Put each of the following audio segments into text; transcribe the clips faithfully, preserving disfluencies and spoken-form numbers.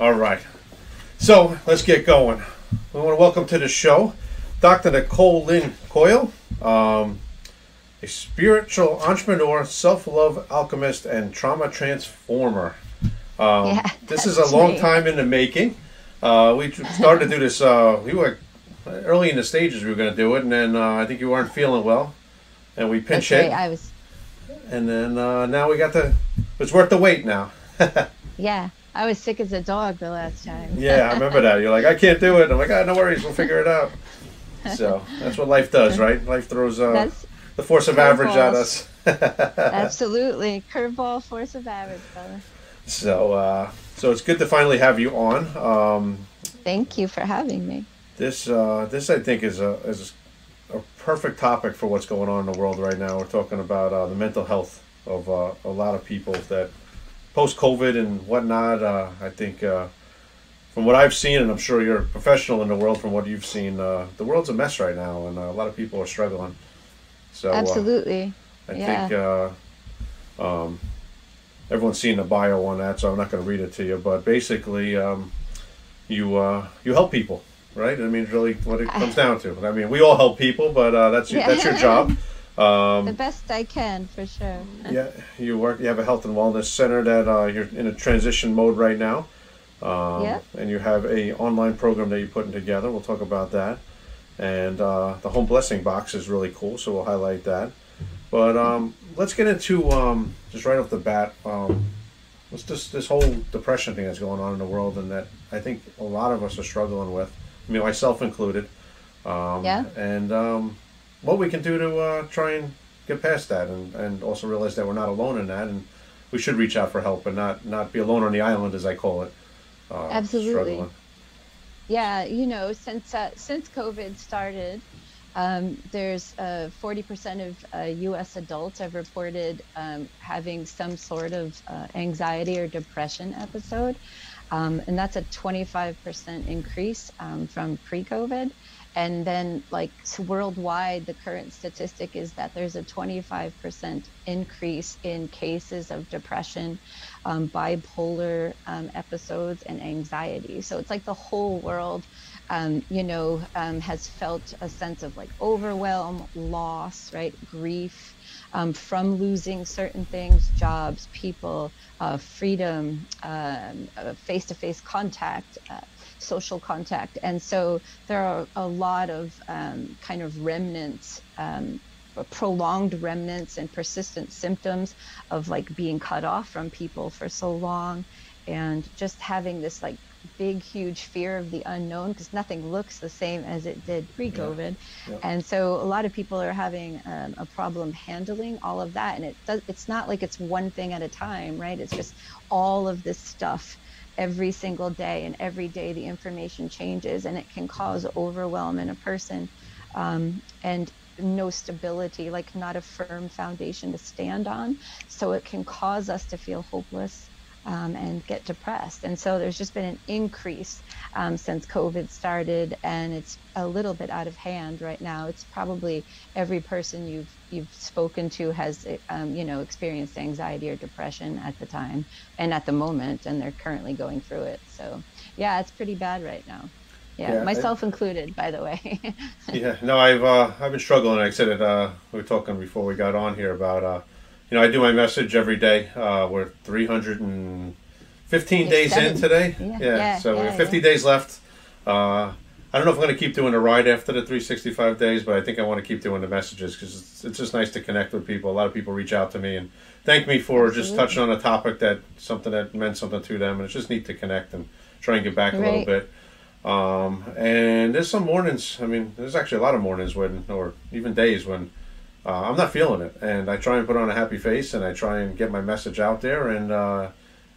All right, so let's get going. We want to welcome to the show Doctor Nicole Lynn Coyle, um, a spiritual entrepreneur, self-love alchemist, and trauma transformer. Um, yeah, this is a long me. time in the making. Uh, we started to do this, uh, we were early in the stages we were going to do it, and then uh, I think you weren't feeling well, and we pinch hit. Right. I was... And then uh, now we got the, it's worth the wait now. Yeah, I was sick as a dog the last time. Yeah, I remember that. You're like, I can't do it. I'm like, ah, no worries, we'll figure it out. So that's what life does, right? Life throws uh, the force of average at us. Absolutely. Curveball, force of average, brother. So, uh, so it's good to finally have you on. Um, Thank you for having me. This, uh, this I think is a, is a perfect topic for what's going on in the world right now. We're talking about uh, the mental health of uh, a lot of people that post-COVID and whatnot. Uh, I think uh, from what I've seen, and I'm sure you're a professional in the world from what you've seen, uh, the world's a mess right now, and uh, a lot of people are struggling. So absolutely. Uh, I yeah. think uh, um, everyone's seen the bio on that, so I'm not going to read it to you. But basically, um, you uh, you help people, right? I mean, really, what it comes I, down to. I mean, we all help people, but uh, that's your, yeah. that's your job. Um, the best I can, for sure. Yeah, you work. You have a health and wellness center that uh, you're in a transition mode right now, um, yeah. and you have a online program that you're putting together. We'll talk about that, and uh, the Home Blessing Box is really cool, so we'll highlight that. But um, let's get into um, just right off the bat. Um, what's this this whole depression thing that's going on in the world, and that I think a lot of us are struggling with. I mean, myself included. Um, yeah. And um, what we can do to uh, try and get past that, and, and also realize that we're not alone in that, and we should reach out for help and not, not be alone on the island, as I call it. Uh, Absolutely. Struggling. Yeah, you know, since, uh, since COVID started, um, there's uh, forty percent of uh, U S adults have reported um, having some sort of uh, anxiety or depression episode. Um, and that's a twenty-five percent increase um, from pre-COVID. And then, like, worldwide, the current statistic is that there's a twenty-five percent increase in cases of depression, um, bipolar um, episodes, and anxiety. So it's like the whole world, um, you know, um, has felt a sense of, like, overwhelm, loss, right, grief, um, from losing certain things, jobs, people, uh, freedom, um, uh, face-to-face contact, uh, social contact. And so there are a lot of um, kind of remnants, um, prolonged remnants and persistent symptoms of like being cut off from people for so long, and just having this like big, huge fear of the unknown, because nothing looks the same as it did pre-COVID. Yeah. Yeah. And so a lot of people are having um, a problem handling all of that. And it does, it's not like it's one thing at a time, right? It's just all of this stuff every single day, and every day the information changes, and it can cause overwhelm in a person, um, and no stability, like not a firm foundation to stand on. So it can cause us to feel hopeless um, and get depressed. And so there's just been an increase um, since COVID started, and it's a little bit out of hand right now. It's probably every person you've you've spoken to has, um, you know, experienced anxiety or depression at the time and at the moment, and they're currently going through it. So yeah, it's pretty bad right now. Yeah, yeah, myself I, included, by the way. Yeah, no, I've, uh, I've been struggling. I said it, uh, we were talking before we got on here about, uh, you know, I do my message every day. Uh, we're three hundred fifteen days seven. in today. Yeah, yeah, yeah so yeah, we have fifty yeah. days left. Uh, I don't know if I'm going to keep doing a ride after the three sixty-five days, but I think I want to keep doing the messages, because it's, it's just nice to connect with people. A lot of people reach out to me and thank me for Absolutely. just touching on a topic that something that meant something to them. And it's just neat to connect and try and get back right. a little bit. Um, and there's some mornings, I mean, there's actually a lot of mornings when, or even days when uh, I'm not feeling it. And I try and put on a happy face, and I try and get my message out there. And uh,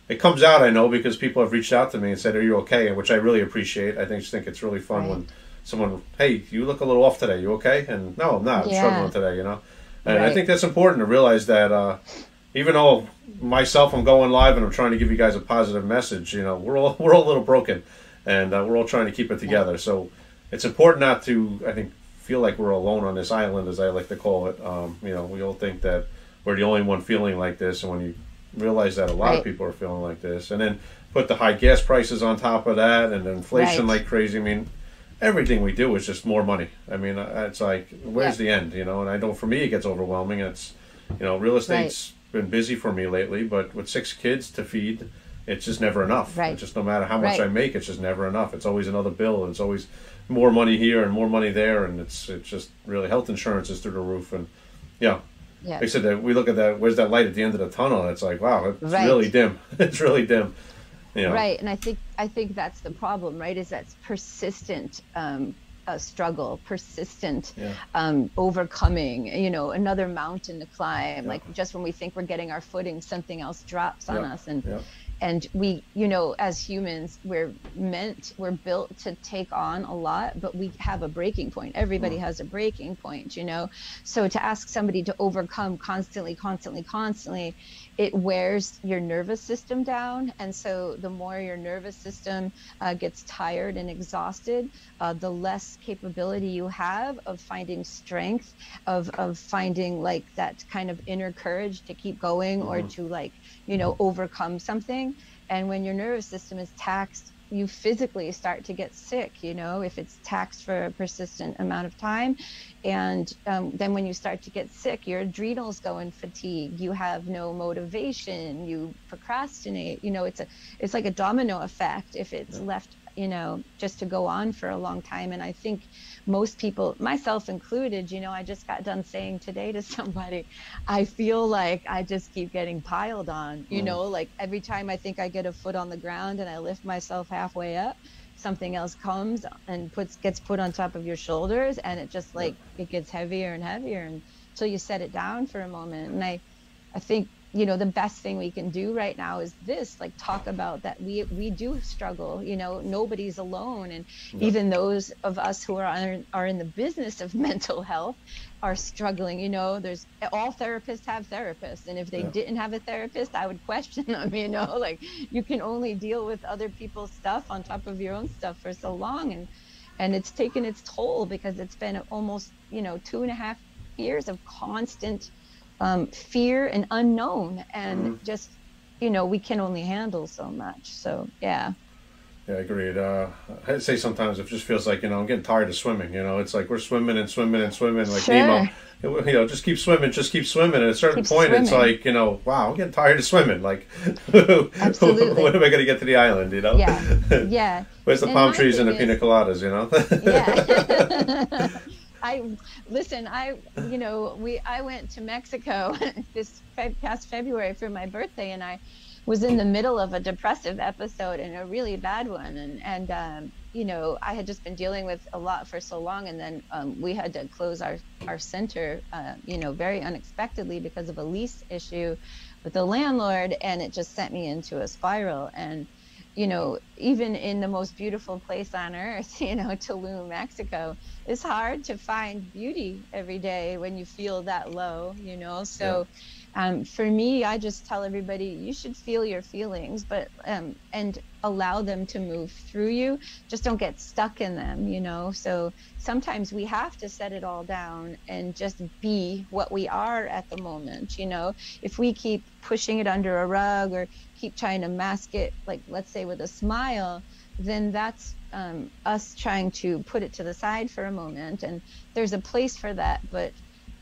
it comes out, I know, because people have reached out to me and said, are you okay? Which I really appreciate. I think, just think it's really fun right. when someone, hey, you look a little off today. You okay? And no, I'm not. I'm yeah. struggling today, you know? And right. I think that's important to realize that uh, even though myself, I'm going live and I'm trying to give you guys a positive message, you know, we're all, we're all a little broken. And uh, we're all trying to keep it together. Yeah. So it's important not to, I think, feel like we're alone on this island, as I like to call it. Um, you know, we all think that we're the only one feeling like this. And when you realize that a lot right. of people are feeling like this, and then put the high gas prices on top of that and inflation right. like crazy. I mean, everything we do is just more money. I mean, it's like, where's yeah. the end, you know? And I know for me it gets overwhelming. It's, you know, real estate's right. been busy for me lately, but with six kids to feed, it's just never enough. Right. It's just no matter how much right. I make, it's just never enough. It's always another bill. And it's always more money here and more money there. And it's it's just really, health insurance is through the roof. And yeah, yeah. like I said, that we look at that, where's that light at the end of the tunnel? And it's like, wow, it's right. really dim. It's really dim. You know. Right. And I think I think that's the problem, right, is that's persistent um, uh, struggle, persistent yeah. um, overcoming, you know, another mountain to climb. Yeah. Like just when we think we're getting our footing, something else drops on yeah. us. And yeah. and we, you know, as humans, we're meant, we're built to take on a lot, but we have a breaking point. Everybody mm. has a breaking point, you know. So to ask somebody to overcome constantly, constantly, constantly, it wears your nervous system down. And so the more your nervous system uh, gets tired and exhausted, uh, the less capability you have of finding strength, of, of finding like that kind of inner courage to keep going or to like, you know, overcome something. And when your nervous system is taxed, you physically start to get sick, you know, if it's taxed for a persistent amount of time. And um, then when you start to get sick, your adrenals go in fatigue, you have no motivation, you procrastinate, you know, it's a, it's like a domino effect if it's yeah. left, you know, just to go on for a long time. And I think most people, myself included, you know, I just got done saying today to somebody, I feel like I just keep getting piled on, you mm. know, like every time I think I get a foot on the ground and I lift myself halfway up, something else comes and puts gets put on top of your shoulders, and it just like it gets heavier and heavier until so you set it down for a moment. And I, I think, you know, the best thing we can do right now is this, like talk about that we we do struggle, you know, nobody's alone. And yeah. even those of us who are on, are in the business of mental health are struggling, you know. There's all therapists have therapists, and if they yeah. didn't have a therapist, I would question them, you know, like you can only deal with other people's stuff on top of your own stuff for so long. And and it's taken its toll because it's been almost, you know, two and a half years of constant Um, fear and unknown, and mm. just, you know, we can only handle so much. So yeah. Yeah, agreed. Uh, I say sometimes it just feels like, you know, I'm getting tired of swimming. You know, it's like we're swimming and swimming and swimming, like sure. Nemo. You know, just keep swimming, just keep swimming. At a certain keep point, swimming. It's like, you know, wow, I'm getting tired of swimming. Like, absolutely. When am I going to get to the island? You know? Yeah. Yeah. Where's the and palm trees and the is... pina coladas? You know. Yeah. I listen. I you know we I went to Mexico this fe- past February for my birthday, and I was in the middle of a depressive episode and a really bad one. And and um, you know, I had just been dealing with a lot for so long, and then um, we had to close our our center, uh, you know, very unexpectedly because of a lease issue with the landlord, and it just sent me into a spiral. And you know, even in the most beautiful place on earth, you know, Tulum, Mexico, it's hard to find beauty every day when you feel that low, you know. So yeah. um, for me, I just tell everybody, you should feel your feelings, but um, and allow them to move through you. Just don't get stuck in them, you know. So sometimes we have to set it all down and just be what we are at the moment, you know. If we keep pushing it under a rug or keep trying to mask it, like let's say with a smile, then that's um, us trying to put it to the side for a moment. And there's a place for that, but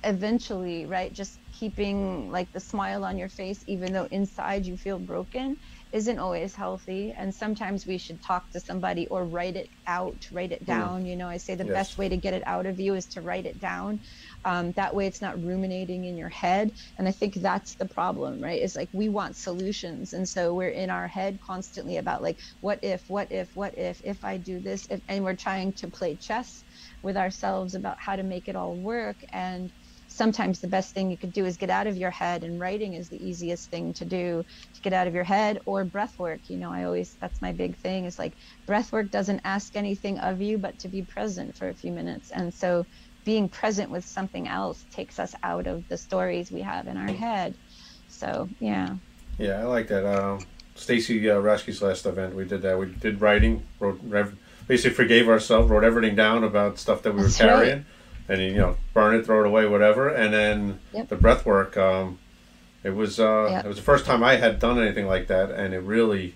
eventually, right, just keeping like the smile on your face, even though inside you feel broken, isn't always healthy. And sometimes we should talk to somebody or write it out, write it down. Mm. You know, I say the yes. best way to get it out of you is to write it down. Um, that way it's not ruminating in your head. And I think that's the problem, right? It's like we want solutions. And so we're in our head constantly about like, what if, what if, what if, if I do this, if, and we're trying to play chess with ourselves about how to make it all work. And sometimes the best thing you could do is get out of your head, and writing is the easiest thing to do to get out of your head, or breath work. You know, I always, that's my big thing is like breath work doesn't ask anything of you, but to be present for a few minutes. And so being present with something else takes us out of the stories we have in our head. So, yeah. Yeah. I like that. Um, Stacy uh, Rasky's last event, we did that. We did writing, wrote, basically forgave ourselves, wrote everything down about stuff that we that's were carrying. Right. And, you know, burn it, throw it away, whatever. And then yep. the breath work, um, it was uh, yep. it was the first time I had done anything like that. And it really,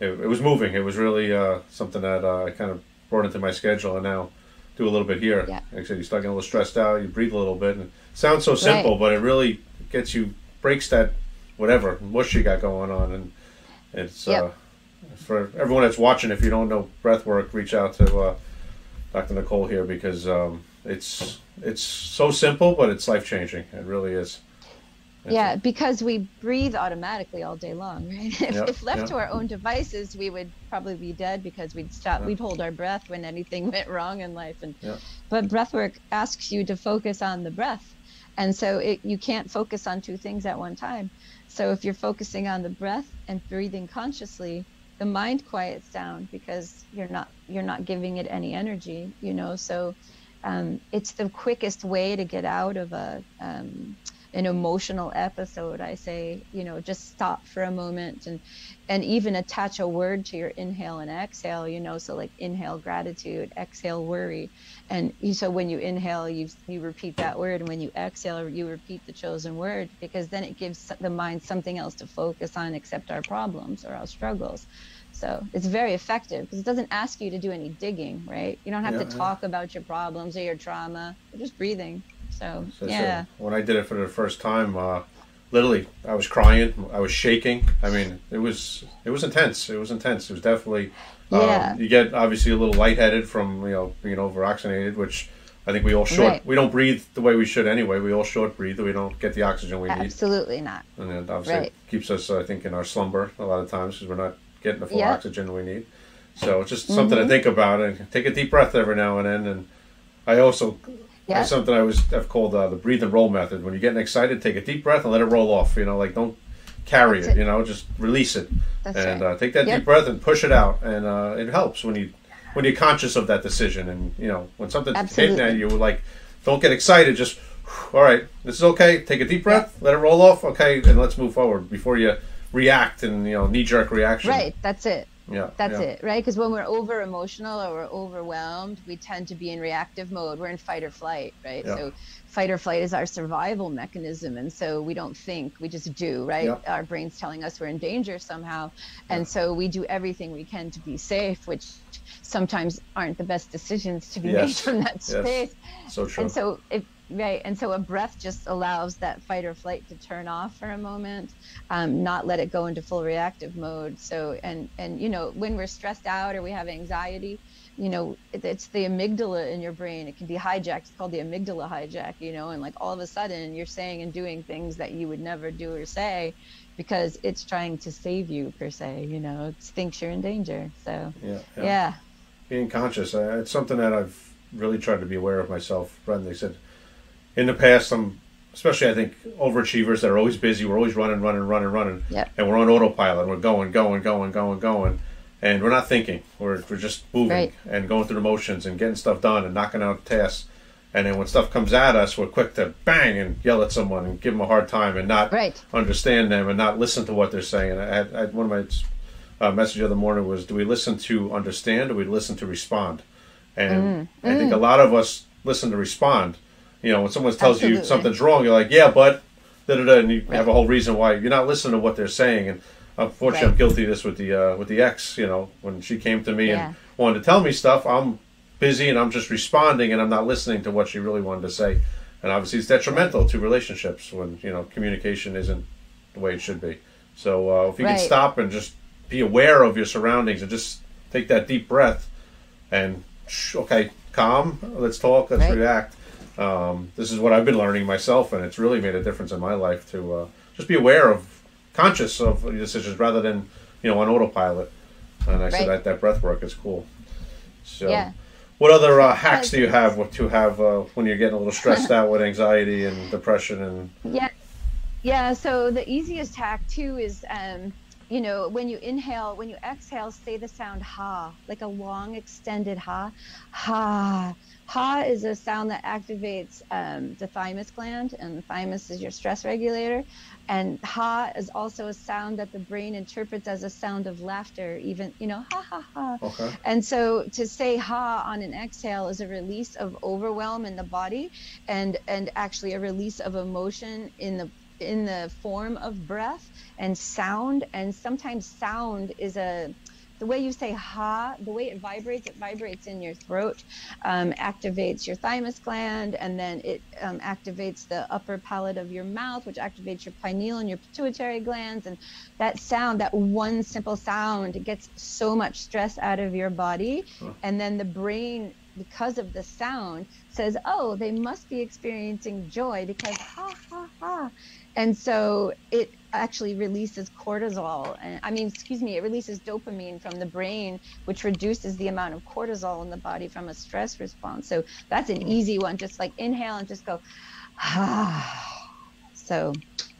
it, it was moving. It was really uh, something that uh, I kind of brought into my schedule, and now do a little bit here. Yeah. Like I said, you start getting a little stressed out, you breathe a little bit. And it sounds so simple, right, but it really gets you, breaks that whatever mush you got going on. And it's yep. uh, for everyone that's watching, if you don't know breath work, reach out to uh, Doctor Nicole here, because um, it's it's so simple, but it's life-changing. It really is. That's yeah, it. Because we breathe automatically all day long, right? If, yep, if left yep. to our own devices, we would probably be dead, because we'd stop, yep. we'd hold our breath when anything went wrong in life. And yep. but breathwork asks you to focus on the breath, and so it, you can't focus on two things at one time. So if you're focusing on the breath and breathing consciously, the mind quiets down because you're not you're not giving it any energy, you know. So um, it's the quickest way to get out of a um, an emotional episode, I say, you know, just stop for a moment and, and even attach a word to your inhale and exhale, you know, so like inhale gratitude, exhale worry. And you, so when you inhale, you, you repeat that word. And when you exhale, you repeat the chosen word, because then it gives the mind something else to focus on except our problems or our struggles. So it's very effective because it doesn't ask you to do any digging, right? You don't have yeah, to talk yeah. about your problems or your trauma, you're just breathing. So, so yeah. So when I did it for the first time, uh, literally, I was crying. I was shaking. I mean, it was it was intense. It was intense. It was definitely. Um, yeah. You get obviously a little lightheaded from you know being over-oxygenated, which I think we all short. Right. We don't breathe the way we should anyway. We all short breathe. We don't get the oxygen we Absolutely need. Absolutely not. And it obviously right. keeps us, I think, in our slumber a lot of times because we're not getting the full yep. oxygen we need. So it's just mm-hmm. something to think about, and take a deep breath every now and then. And I also. Yeah. That's something I was, I've called uh, the breathe and roll method. When you're getting excited, take a deep breath and let it roll off. You know, like don't carry it, it. You know, just release it. That's and right. uh, take that yep. deep breath and push it out. And uh, it helps when you when you're conscious of that decision. And you know, when something's Absolutely. hitting at you, like don't get excited. Just all right, this is okay. Take a deep breath, yeah. let it roll off. Okay, and let's move forward before you react and you know knee jerk reaction. Right. That's it. Yeah, that's yeah. it, right? Because when we're over emotional or we're overwhelmed, we tend to be in reactive mode. We're in fight or flight, right? Yeah. So fight or flight is our survival mechanism. And so we don't think, we just do, right? Yeah. Our brain's telling us we're in danger somehow. And yeah. so we do everything we can to be safe, which sometimes aren't the best decisions to be yes. made from that space. Yes. So true. And so if Right, and so a breath just allows that fight or flight to turn off for a moment, um, not let it go into full reactive mode. So, and, and you know, when we're stressed out or we have anxiety, you know, it, it's the amygdala in your brain. It can be hijacked. It's called the amygdala hijack, you know, and like all of a sudden you're saying and doing things that you would never do or say because it's trying to save you per se, you know, it thinks you're in danger. So, yeah. yeah. yeah. Being conscious, uh, it's something that I've really tried to be aware of myself. Brendan, they said, in the past, I'm, especially I think overachievers that are always busy, we're always running, running, running, running, yep. and we're on autopilot. We're going, going, going, going, going, and we're not thinking. We're, we're just moving right. and going through the motions and getting stuff done and knocking out tasks. And then when stuff comes at us, we're quick to bang and yell at someone and give them a hard time and not right. understand them and not listen to what they're saying. I had, I had one of my uh, messages the other morning was, do we listen to understand or do we listen to respond? And mm. I think mm. a lot of us listen to respond. You know, when someone tells Absolutely. you something's wrong, you're like, yeah, but, da-da-da, and you right. have a whole reason why you're not listening to what they're saying. And unfortunately, right. I'm guilty of this with the uh, with the ex, you know, when she came to me yeah. and wanted to tell me stuff, I'm busy and I'm just responding and I'm not listening to what she really wanted to say. And obviously, it's detrimental right. to relationships when, you know, communication isn't the way it should be. So uh, if you right. can stop and just be aware of your surroundings and just take that deep breath and, okay, calm, let's talk, let's right. react. Um, this is what I've been learning myself, and it's really made a difference in my life to uh, just be aware of, conscious of decisions rather than, you know, on autopilot. And I right. said that, that breath work is cool. So yeah. what other uh, hacks do you have to have uh, when you're getting a little stressed out with anxiety and depression? And Yeah, yeah. so the easiest hack, too, is, um, you know, when you inhale, when you exhale, say the sound ha, like a long extended ha, ha. Ha is a sound that activates um, the thymus gland, and the thymus is your stress regulator. And ha is also a sound that the brain interprets as a sound of laughter, even, you know, ha, ha, ha. Okay. And so to say ha on an exhale is a release of overwhelm in the body and, and actually a release of emotion in the in the form of breath and sound. And sometimes sound is a... the way you say ha, the way it vibrates, it vibrates in your throat, um, activates your thymus gland, and then it um, activates the upper palate of your mouth, which activates your pineal and your pituitary glands. And that sound, that one simple sound, it gets so much stress out of your body. Huh. And then the brain, because of the sound, says, oh, they must be experiencing joy because ha, ha, ha. And so it actually releases cortisol. And I mean, excuse me, it releases dopamine from the brain, which reduces the amount of cortisol in the body from a stress response. So that's an easy one. Just like inhale and just go, ah. So,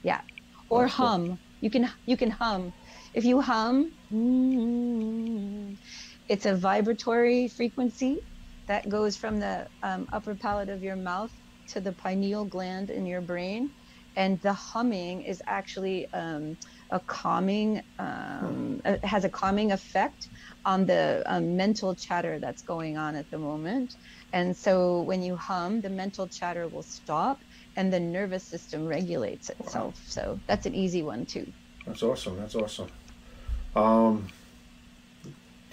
yeah. Or hum. You can, you can hum. If you hum, mm, it's a vibratory frequency that goes from the um, upper palate of your mouth to the pineal gland in your brain. And the humming is actually um, a calming, um, uh, has a calming effect on the um, mental chatter that's going on at the moment. And so when you hum, the mental chatter will stop and the nervous system regulates itself. Wow. So that's an easy one too. That's awesome, that's awesome. Um,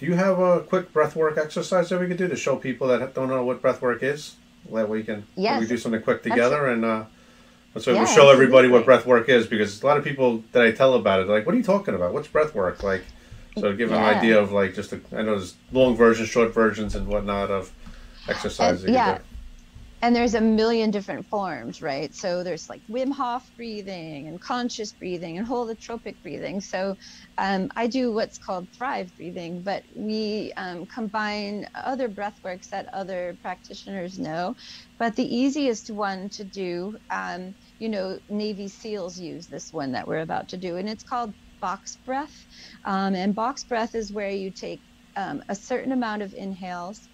do you have a quick breathwork exercise that we could do to show people that don't know what breathwork is? That we can, yes. we do something quick together and... Uh, So yeah, we'll show everybody what breath work is, because a lot of people that I tell about it are like, what are you talking about? What's breath work? Like, so to give yeah. an idea of like just, a, I know there's long versions, short versions and whatnot of exercises. And, yeah. And there's a million different forms, right? So there's like Wim Hof breathing and conscious breathing and holotropic breathing. So um, I do what's called Thrive breathing, but we um, combine other breath works that other practitioners know. But the easiest one to do, um, you know, Navy SEALs use this one that we're about to do, and it's called box breath. Um, and box breath is where you take um, a certain amount of inhales.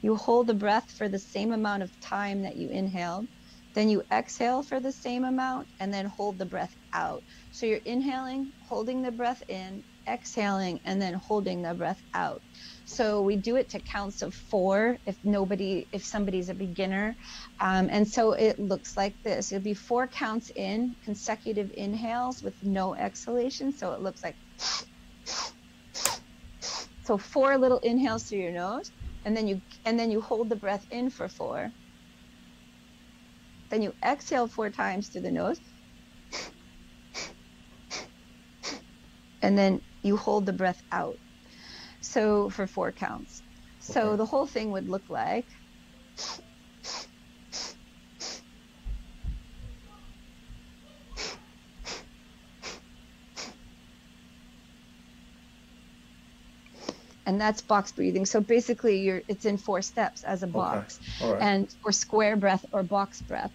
You hold the breath for the same amount of time that you inhaled, then you exhale for the same amount, and then hold the breath out. So you're inhaling, holding the breath in, exhaling, and then holding the breath out. So we do it to counts of four if nobody, if somebody's a beginner. Um, and so it looks like this. It'll be four counts in, consecutive inhales with no exhalation. So it looks like, so four little inhales through your nose. And then you and then you hold the breath in for four. Then you exhale four times through the nose. And then you hold the breath out. So for four counts. So okay. The whole thing would look like. And that's box breathing. So basically you're, it's in four steps as a box, okay. right. and or square breath or box breath.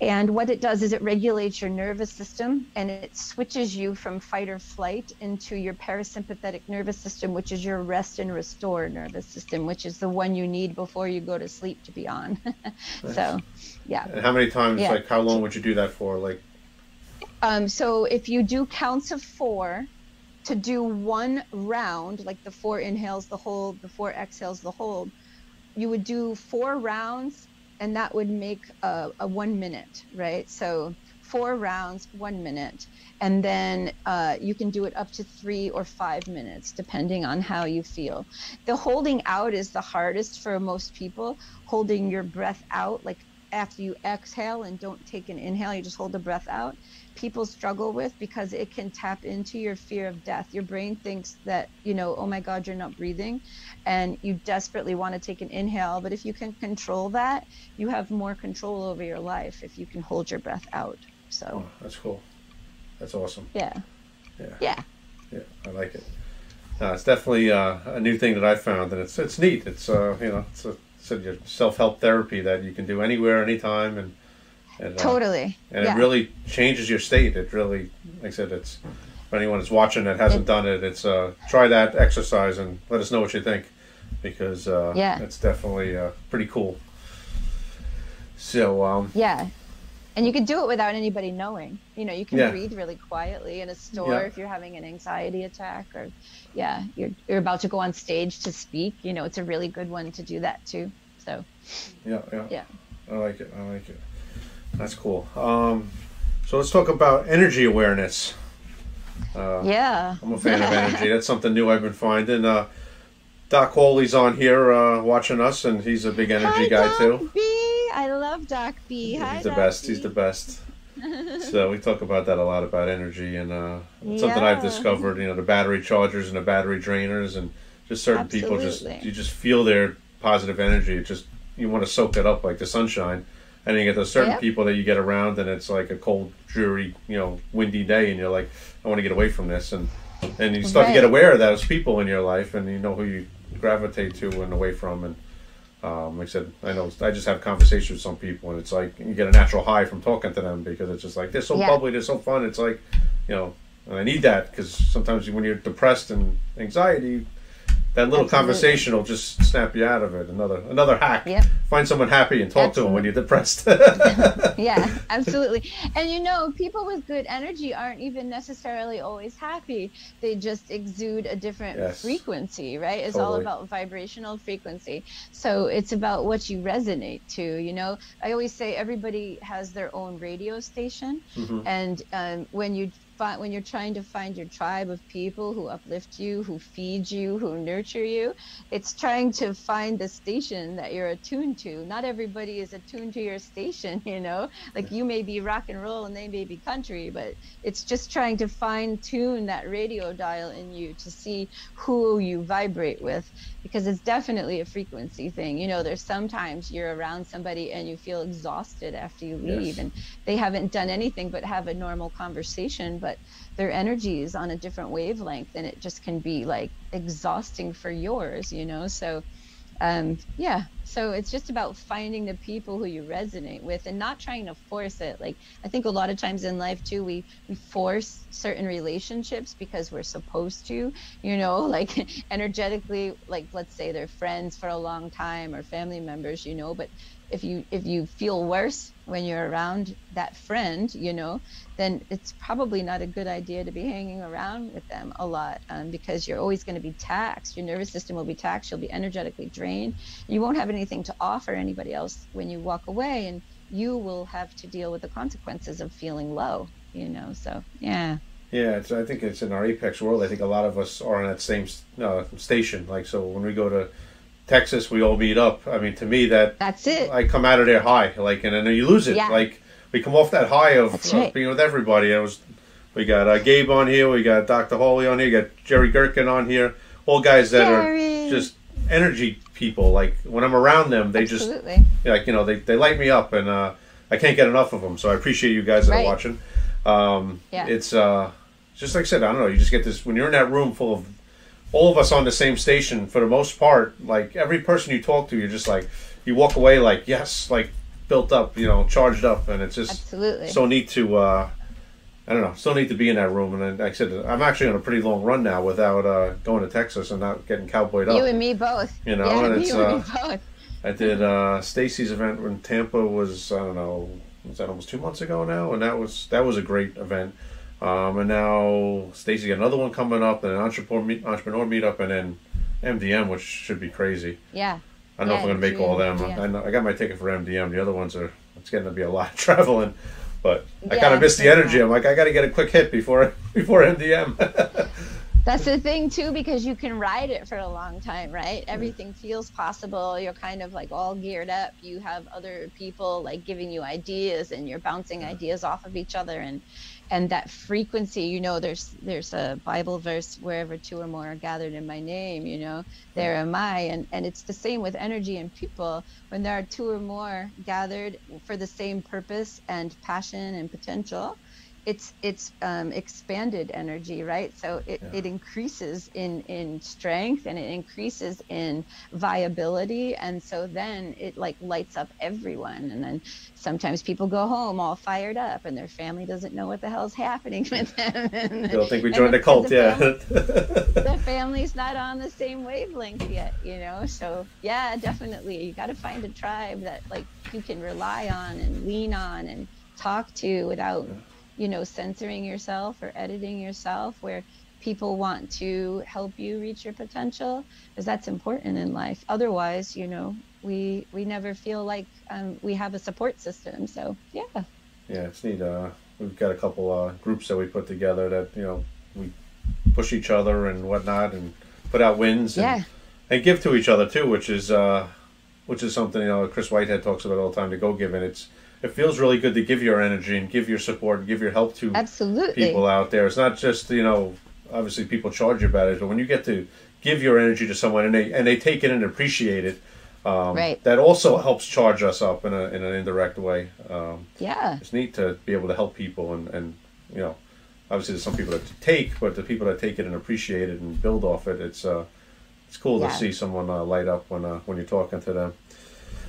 And what it does is it regulates your nervous system, and it switches you from fight or flight into your parasympathetic nervous system, which is your rest and restore nervous system, which is the one you need before you go to sleep to be on. Nice. So, yeah. And how many times, yeah. like how long would you do that for? Like, um, so if you do counts of four, to do one round, like the four inhales, the hold, the four exhales, the hold, you would do four rounds, and that would make a, a one minute, right? So four rounds, one minute, and then uh, you can do it up to three or five minutes, depending on how you feel. The holding out is the hardest for most people, holding your breath out, like after you exhale and don't take an inhale, you just hold the breath out. People struggle with, because it can tap into your fear of death. Your brain thinks that, you know, oh my God, you're not breathing, and you desperately want to take an inhale. But if you can control that, you have more control over your life if you can hold your breath out. So oh, that's cool. That's awesome. Yeah. Yeah. Yeah. Yeah. I like it. Uh, it's definitely uh, a new thing that I found, and it's it's neat. It's uh, you know, it's a it's self-help therapy that you can do anywhere, anytime, and. And, uh, totally. And yeah. it really changes your state. It really, like I said, it's, for anyone that's watching that hasn't it, done it, it's uh, try that exercise and let us know what you think, because uh, yeah. it's definitely uh, pretty cool. So, um, yeah. And you can do it without anybody knowing. You know, you can yeah. breathe really quietly in a store yeah. if you're having an anxiety attack, or, yeah, you're, you're about to go on stage to speak. You know, it's a really good one to do that too. So, yeah, yeah. yeah. I like it. I like it. That's cool. Um, so let's talk about energy awareness. Uh, yeah. I'm a fan of energy. That's something new I've been finding. Uh, Doc Hawley's on here uh, watching us, and he's a big energy Hi, guy, Doc too. B. I love Doc B. Hi, he's the Doc best. B. He's the best. So we talk about that a lot, about energy, and uh, yeah. something I've discovered, you know, the battery chargers and the battery drainers, and just certain Absolutely. people, just you just feel their positive energy. It just, you want to soak it up like the sunshine. And you get those certain yep. people that you get around, and it's like a cold, dreary, you know, windy day, and you're like, I want to get away from this. And and you start right. to get aware of those people in your life, and you know who you gravitate to and away from. And um, like I said, I know I just have conversations with some people, and it's like you get a natural high from talking to them, because it's just like they're so yeah. bubbly, they're so fun. It's like, you know, and I need that, because sometimes when you're depressed and anxiety, that little Absolutely. conversation will just snap you out of it. Another another hack. Yep. Find someone happy and talk Absolutely. to them when you're depressed. Yeah, absolutely. And you know, people with good energy aren't even necessarily always happy. They just exude a different yes. frequency, right? It's totally. all about vibrational frequency. So it's about what you resonate to, you know? I always say everybody has their own radio station. Mm-hmm. And um, when you... when you're trying to find your tribe of people who uplift you, who feed you, who nurture you, it's trying to find the station that you're attuned to. Not everybody is attuned to your station, you know, like you may be rock and roll and they may be country, but it's just trying to fine tune that radio dial in you to see who you vibrate with, because it's definitely a frequency thing. You know, there's sometimes you're around somebody and you feel exhausted after you leave yes. and they haven't done anything but have a normal conversation, but their energy is on a different wavelength, and it just can be like exhausting for yours, you know? So, um, yeah. So it's just about finding the people who you resonate with and not trying to force it. Like, I think a lot of times in life too, we, we force certain relationships because we're supposed to, you know, like energetically, like let's say they're friends for a long time or family members, you know, but if you, if you feel worse when you're around that friend, you know, then it's probably not a good idea to be hanging around with them a lot, um, because you're always going to be taxed. Your nervous system will be taxed. You'll be energetically drained. You won't have anything to offer anybody else when you walk away, and you will have to deal with the consequences of feeling low, you know? So, yeah. Yeah. It's, I think it's in our Apex world. I think a lot of us are on that same uh, station. Like, so when we go to Texas, we all meet up. I mean, to me, that that's it. I come out of there high, like, and then you lose it. Yeah. Like, we come off that high of, right. of being with everybody. I was, we got uh, Gabe on here, we got Doctor Hawley on here, we got Jerry Gherkin on here, all guys that Jerry. are just energy people. Like, when I'm around them, they Absolutely. just, like, you know, they, they light me up, and uh, I can't get enough of them. So I appreciate you guys that right. are watching. Um, yeah. It's uh, just like I said, I don't know, you just get this, when you're in that room full of all of us on the same station, for the most part, like, every person you talk to, you're just like, you walk away like, yes, like, built up, you know, charged up, and it's just Absolutely. so neat to, uh, I don't know, so neat to be in that room. And like I said, I'm actually on a pretty long run now without uh, going to Texas and not getting cowboyed up. You and me both. You know, yeah, and it's, you uh, and me both. I did uh, Stacy's event when Tampa was, I don't know, was that almost two months ago now? And that was that was a great event. Um, and now Stacy got another one coming up, and an entrepreneur meet, entrepreneur meetup, and then M D M, which should be crazy. Yeah. I don't yeah, know if I'm going to make all of them. Yeah. I, know, I got my ticket for M D M. The other ones are, it's getting to be a lot of traveling, but I yeah, kind of miss the energy. Right. I'm like, I got to get a quick hit before, before M D M. That's the thing too, because you can ride it for a long time, right? Everything yeah. feels possible. You're kind of like all geared up. You have other people like giving you ideas, and you're bouncing yeah. ideas off of each other. And, and that frequency, you know, there's, there's a Bible verse, wherever two or more are gathered in my name, you know, there am I. And, and it's the same with energy and people. When there are two or more gathered for the same purpose and passion and potential, it's it's um, expanded energy, right? So it, yeah. it increases in, in strength, and it increases in viability. And so then it like lights up everyone. And then sometimes people go home all fired up, and their family doesn't know what the hell's happening with them. And they'll think we joined a cult, the yeah. Family, the family's not on the same wavelength yet, you know? So yeah, definitely. You gotta find a tribe that like you can rely on and lean on and talk to without, yeah. you know, censoring yourself or editing yourself, where people want to help you reach your potential, because that's important in life. Otherwise, you know, we we never feel like um, we have a support system. So yeah. Yeah, it's neat. Uh, we've got a couple uh, groups that we put together that, you know, we push each other and whatnot, and put out wins, yeah, and, and give to each other too, which is uh, which is something, you know, Chris Whitehead talks about all the time, to go give, and it's it feels really good to give your energy and give your support and give your help to absolutely people out there. It's not just, you know, obviously people charge you about it, but when you get to give your energy to someone and they and they take it and appreciate it, um, right, that also helps charge us up in a in an indirect way. Um, yeah, it's neat to be able to help people, and and you know, obviously there's some people that take, but the people that take it and appreciate it and build off it, it's uh, it's cool yeah. to see someone uh, light up when uh, when you're talking to them.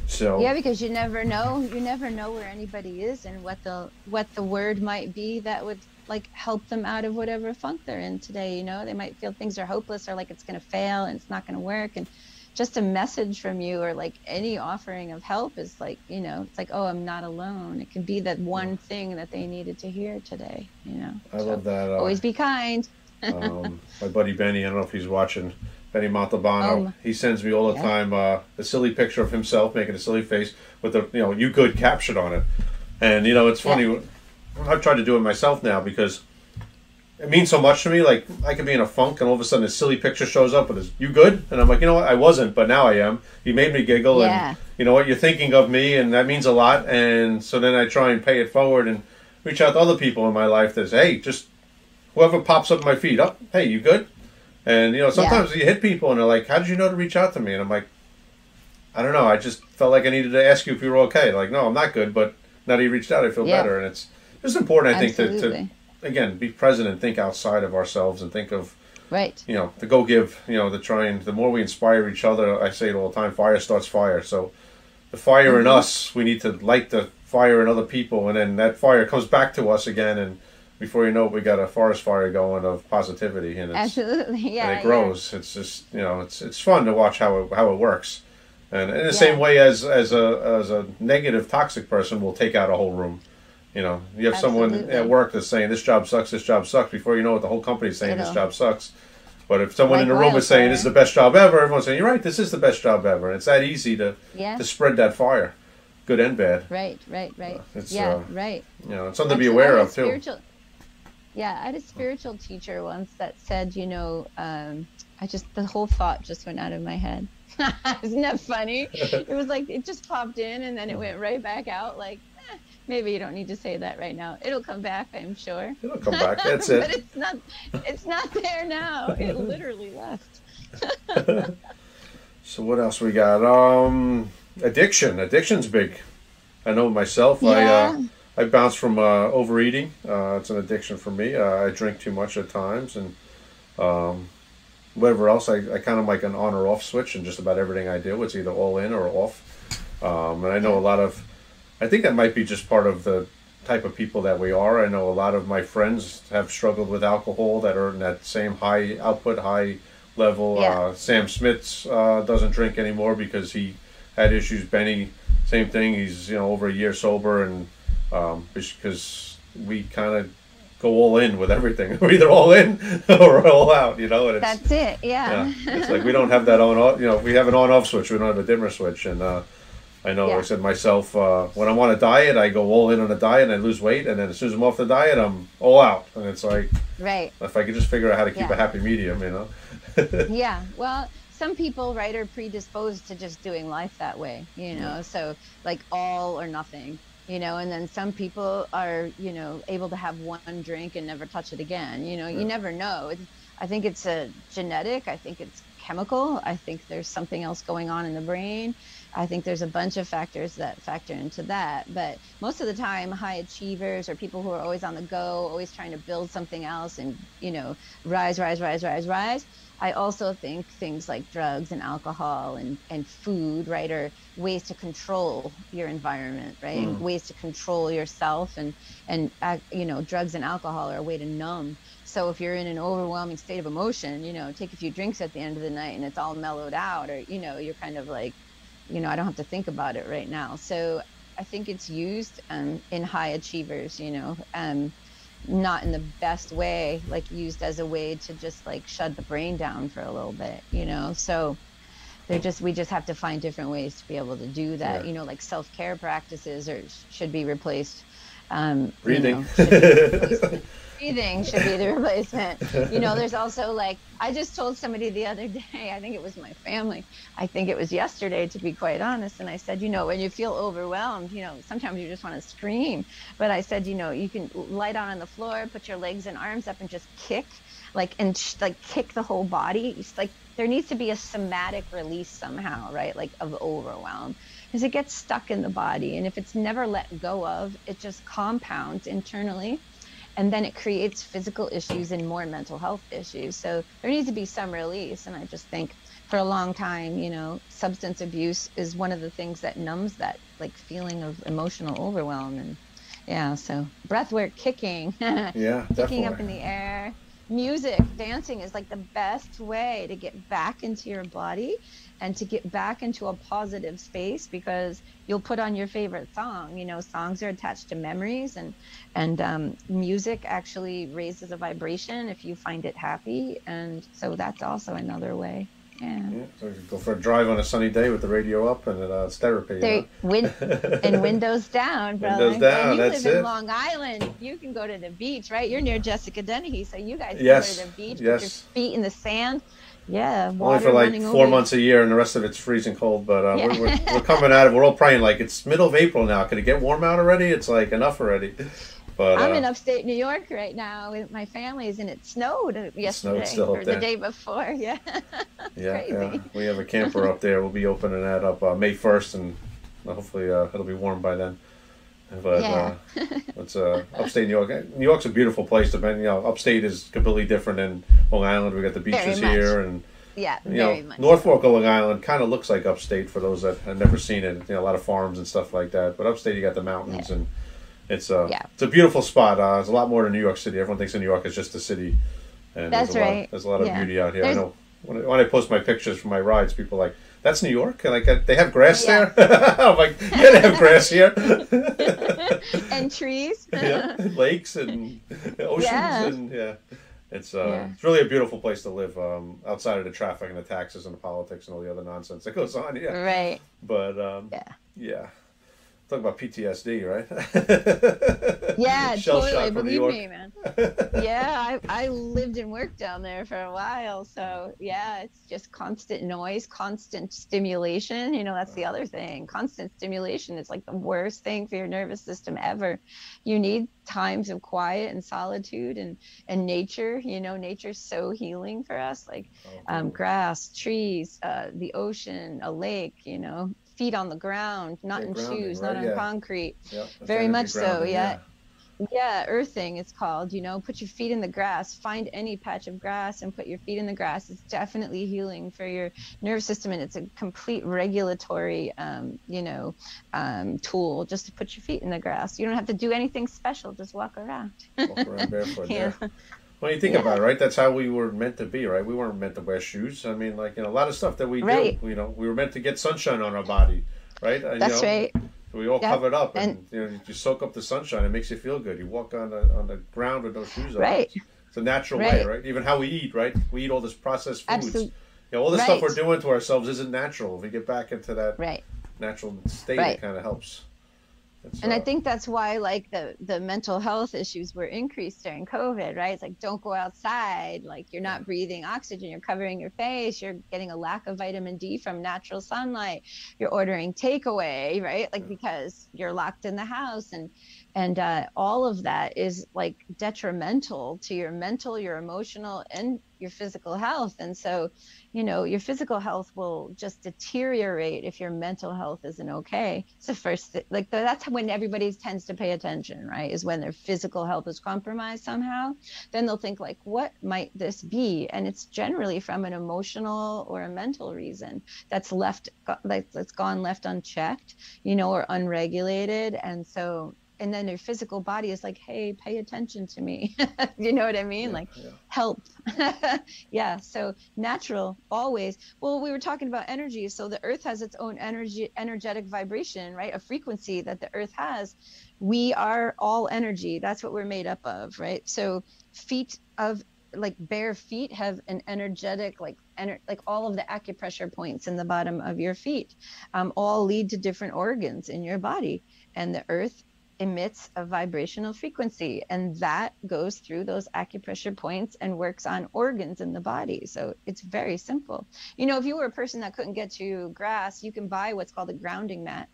So yeah, because you never know, you never know where anybody is and what the what the word might be that would like help them out of whatever funk they're in today. You know, they might feel things are hopeless, or like it's going to fail and it's not going to work, and just a message from you or like any offering of help is like, you know, it's like, oh, I'm not alone. It could be that one thing that they needed to hear today, you know. I so love that. Uh, always be kind. um, my buddy Benny, I don't know if he's watching, Benny Montalbano, um, he sends me all the yeah. time uh, a silly picture of himself making a silly face with the, you know, you good caption on it. And, you know, it's funny. Yeah. I've tried to do it myself now because it means so much to me. Like, I could be in a funk and all of a sudden a silly picture shows up with this, you good? And I'm like, you know what? I wasn't, but now I am. You made me giggle, yeah. and you know what? You're thinking of me, and that means a lot. And so then I try and pay it forward and reach out to other people in my life that say, hey, just whoever pops up my feed, up, oh, hey, you good? And, you know, sometimes yeah. you hit people and they're like, how did you know to reach out to me? And I'm like, I don't know. I just felt like I needed to ask you if you were okay. Like, no, I'm not good, but now that you reached out, I feel yeah. better. And it's just important, I think, to, to, again, be present and think outside of ourselves and think of, right, you know, the go give, you know, the try and the more we inspire each other, I say it all the time, fire starts fire. So the fire mm-hmm. in us, we need to light the fire in other people. And then that fire comes back to us again, and before you know it, we got a forest fire going of positivity, and it's, absolutely, yeah, and it grows. Yeah. It's just, you know, it's it's fun to watch how it how it works, and in the yeah. same way as as a as a negative toxic person will take out a whole room. You know, you have absolutely. someone at work that's saying this job sucks, this job sucks. Before you know it, the whole company's saying It'll. this job sucks. But if someone like in the room is saying fire. this is the best job ever, everyone's saying, you're right, this is the best job ever. And it's that easy to yeah. to spread that fire, good and bad. Right, right, right. It's, yeah, uh, right. You know, it's something absolutely. to be aware of too. Yeah, I had a spiritual teacher once that said, you know, um, I just, the whole thought just went out of my head. Isn't that funny? It was like, it just popped in and then it went right back out. Like, eh, maybe you don't need to say that right now. It'll come back, I'm sure. It'll come back, that's it. But it's not, it's not there now. It literally left. So what else we got? Um, addiction. Addiction's big. I know myself, yeah. I... Uh, I bounce from uh, overeating. Uh, it's an addiction for me. Uh, I drink too much at times, and um, whatever else. I, I kind of like an on or off switch in just about everything I do. It's either all in or off. Um, and I know a lot of, I think that might be just part of the type of people that we are. I know a lot of my friends have struggled with alcohol that are in that same high output, high level. Yeah. Uh, Sam Smith uh, doesn't drink anymore because he had issues. Benny, same thing. He's, you know, over a year sober, and Um, because we kind of go all in with everything. We're either all in or all out, you know. And it's, that's it, yeah. yeah. It's like we don't have that on-off, you know, we have an on-off switch. We don't have a dimmer switch. And uh, I know, yeah. I said myself, uh, when I'm on a diet, I go all in on a diet and I lose weight. And then as soon as I'm off the diet, I'm all out. And it's like, right. if I could just figure out how to keep yeah. a happy medium, you know. yeah, well... Some people, right, are predisposed to just doing life that way, you know, yeah. so like all or nothing, you know, and then some people are, you know, able to have one drink and never touch it again. You know, yeah. you never know. It's, I think it's a genetic. I think it's chemical. I think there's something else going on in the brain. I think there's a bunch of factors that factor into that. But most of the time, high achievers or people who are always on the go, always trying to build something else and, you know, rise, rise, rise, rise, rise. I also think things like drugs and alcohol and, and food, right, are ways to control your environment, right, mm. ways to control yourself. And, and uh, you know, drugs and alcohol are a way to numb. So if you're in an overwhelming state of emotion, you know, take a few drinks at the end of the night and it's all mellowed out, or, you know, you're kind of like, you know, I don't have to think about it right now. So I think it's used um, in high achievers, you know, um, not in the best way, like used as a way to just like shut the brain down for a little bit, you know. So they're just, we just have to find different ways to be able to do that, yeah. you know, like self-care practices or should be replaced. Um, breathing. You know, should be replaced breathing should be the replacement. You know, there's also like, I just told somebody the other day, I think it was my family, I think it was yesterday, to be quite honest. And I said, you know, when you feel overwhelmed, you know, sometimes you just want to scream. But I said, you know, you can lie down on the floor, put your legs and arms up and just kick, like, and sh like kick the whole body. It's like, there needs to be a somatic release somehow, right? Like of overwhelm, because it gets stuck in the body. And if it's never let go of, it just compounds internally. And then it creates physical issues and more mental health issues. So there needs to be some release. And I just think for a long time, you know, substance abuse is one of the things that numbs that like feeling of emotional overwhelm. And yeah, so breath work, kicking, yeah, kicking definitely. Up in the air. Music, dancing is like the best way to get back into your body and to get back into a positive space, because you'll put on your favorite song. You know, songs are attached to memories, and and um, music actually raises a vibration if you find it happy. And so that's also another way. Yeah. Yeah, so you go for a drive on a sunny day with the radio up, and uh, it's therapy. There, you know? win and windows down, brother. Windows down, and you that's live in it. Long Island, you can go to the beach, right? You're near Jessica Dennehy, so you guys yes. can go to the beach yes. with your feet in the sand. Yeah, water only for like four over. months a year, and the rest of it's freezing cold. But uh, yeah. we're, we're, we're coming out of. We're all praying like it's middle of April now. Can it get warm out already? It's like enough already. But, I'm uh, in upstate New York right now with my family's, and it snowed yesterday snowed or the day before. Yeah, yeah, crazy. Yeah. We have a camper up there. We'll be opening that up uh, May first, and hopefully uh, it'll be warm by then. But yeah. uh, it's uh, upstate New York. New York's a beautiful place to be. You know, upstate is completely different than Long Island. We got the beaches here, and yeah, you very know, much. North Fork of Long Island kind of looks like upstate for those that have never seen it. You know, a lot of farms and stuff like that. But upstate, you got the mountains yeah. and. It's a, yeah. it's a beautiful spot. Uh, it's a lot more than New York City. Everyone thinks of New York is just a city. And That's there's a right. Lot, there's a lot of yeah. beauty out here. There's... I know when I, when I post my pictures from my rides, people are like, that's New York? And like, they have grass yeah. there? I'm like, yeah, they have grass here. And trees. Yeah. Lakes and oceans. Yeah. And, yeah. It's, uh, yeah. it's really a beautiful place to live, um, outside of the traffic and the taxes and the politics and all the other nonsense that goes on here. Yeah. Right. But um, yeah. yeah. Talk about P T S D, right? Yeah, totally. Believe me, man. Yeah, I, I lived and worked down there for a while. So, yeah, it's just constant noise, constant stimulation. You know, that's the other thing. Constant stimulation is like the worst thing for your nervous system ever. You need times of quiet and solitude and, and nature. You know, nature's so healing for us, like um, grass, trees, uh, the ocean, a lake, you know. Feet on the ground, not yeah, in grounding, shoes, right? not on yeah. concrete. Yep, very much so, yeah. yeah. Yeah, earthing it's called, you know, put your feet in the grass, find any patch of grass and put your feet in the grass. It's definitely healing for your nervous system, and it's a complete regulatory, um, you know, um, tool just to put your feet in the grass. You don't have to do anything special, just walk around. Walk around barefoot, yeah. yeah. Well, you think yeah. about it, right? That's how we were meant to be, right? We weren't meant to wear shoes. I mean, like, you know, a lot of stuff that we right. do, you know, we were meant to get sunshine on our body, right? That's you know, right. We all yep. covered up, and, and you know, you soak up the sunshine. It makes you feel good. You walk on the, on the ground with no shoes on. Right. It's a natural right. way, right? Even how we eat, right? We eat all this processed foods. Absolute. You know, all the right. stuff we're doing to ourselves isn't natural. If we get back into that right. natural state, right. it kind of helps. That's and right. I think that's why, like, the, the mental health issues were increased during COVID, right? It's like, don't go outside. Like, you're not breathing oxygen. You're covering your face. You're getting a lack of vitamin D from natural sunlight. You're ordering takeaway, right? Like, yeah. because you're locked in the house. And, and uh, all of that is, like, detrimental to your mental, your emotional, and your physical health. And so, you know, your physical health will just deteriorate if your mental health isn't okay. It's the first thing. Like, that's when everybody tends to pay attention, right? Is when their physical health is compromised somehow. Then they'll think, like, what might this be? And it's generally from an emotional or a mental reason that's left, like, that's gone left unchecked, you know, or unregulated. And so, and then their physical body is like, hey, pay attention to me. You know what I mean? Yeah, like, yeah. help. Yeah, so natural, always. Well, we were talking about energy. So the earth has its own energy, energetic vibration, right? A frequency that the earth has. We are all energy. That's what we're made up of, right? So feet of, like, bare feet have an energetic, like, ener like all of the acupressure points in the bottom of your feet um, all lead to different organs in your body. And the earth emits a vibrational frequency, and that goes through those acupressure points and works on organs in the body. So it's very simple. You know, if you were a person that couldn't get to grass, you can buy what's called a grounding mat.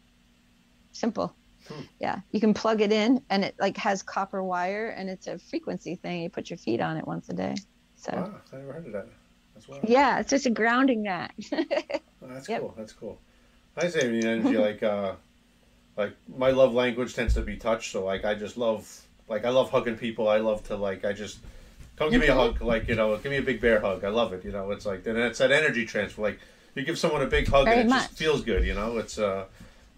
Simple. Hmm. Yeah, you can plug it in, and it like has copper wire, and it's a frequency thing. You put your feet on it once a day. So wow, I never heard of that. That's wild. Yeah, it's just a grounding mat. Oh, that's yep. cool. That's cool. I say the energy like. Uh... Like my love language tends to be touch, so like I just love, like I love hugging people. I love to like I just come give me a hug, like you know, give me a big bear hug. I love it, you know. It's like then it's that energy transfer. Like you give someone a big hug Very and it much. just feels good, you know. It's uh,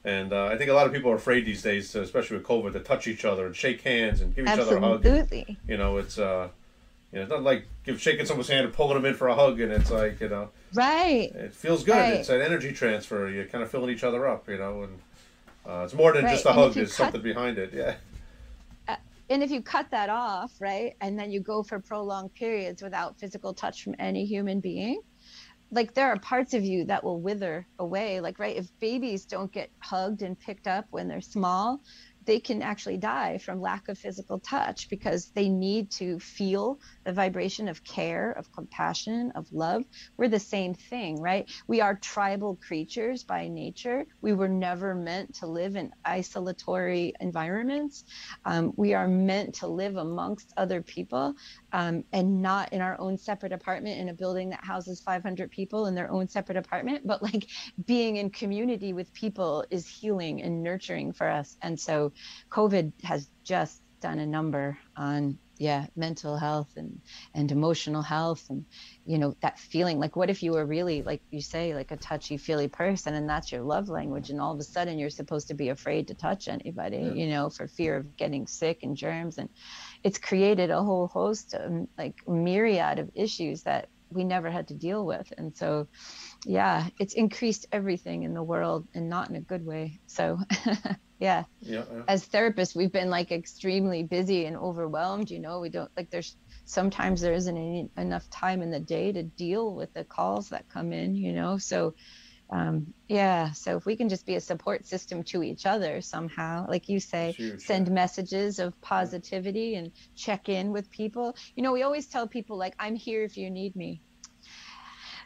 and uh, I think a lot of people are afraid these days, to, especially with COVID, to touch each other and shake hands and give each Absolutely. other a hug. And, you know, it's uh, you know, it's not like give shaking someone's hand and pulling them in for a hug, and it's like you know, right. It feels good. Right. It's an energy transfer. You're kind of filling each other up, you know, and. Uh, it's more than right. just a hug. There's cut, something behind it, yeah. Uh, and if you cut that off, right, and then you go for prolonged periods without physical touch from any human being, like there are parts of you that will wither away. Like, right, if babies don't get hugged and picked up when they're small, they can actually die from lack of physical touch because they need to feel the vibration of care, of compassion, of love. We're the same thing, right? We are tribal creatures by nature. We were never meant to live in isolatory environments. Um, we are meant to live amongst other people um, and not in our own separate apartment in a building that houses five hundred people in their own separate apartment. But like being in community with people is healing and nurturing for us. And so COVID has just done a number on, yeah, mental health and, and emotional health and, you know, that feeling like, what if you were really, like you say, like a touchy feely person and that's your love language. And all of a sudden you're supposed to be afraid to touch anybody, yeah. you know, for fear of getting sick and germs. And it's created a whole host of like myriad of issues that we never had to deal with. And so, yeah, it's increased everything in the world and not in a good way. So yeah. Yeah, yeah, as therapists, we've been like extremely busy and overwhelmed, you know, we don't like there's sometimes there isn't any, enough time in the day to deal with the calls that come in, you know, so um, yeah. So if we can just be a support system to each other somehow, like you say, sure, send sure. messages of positivity yeah. and check in with people. You know, we always tell people like, I'm here if you need me.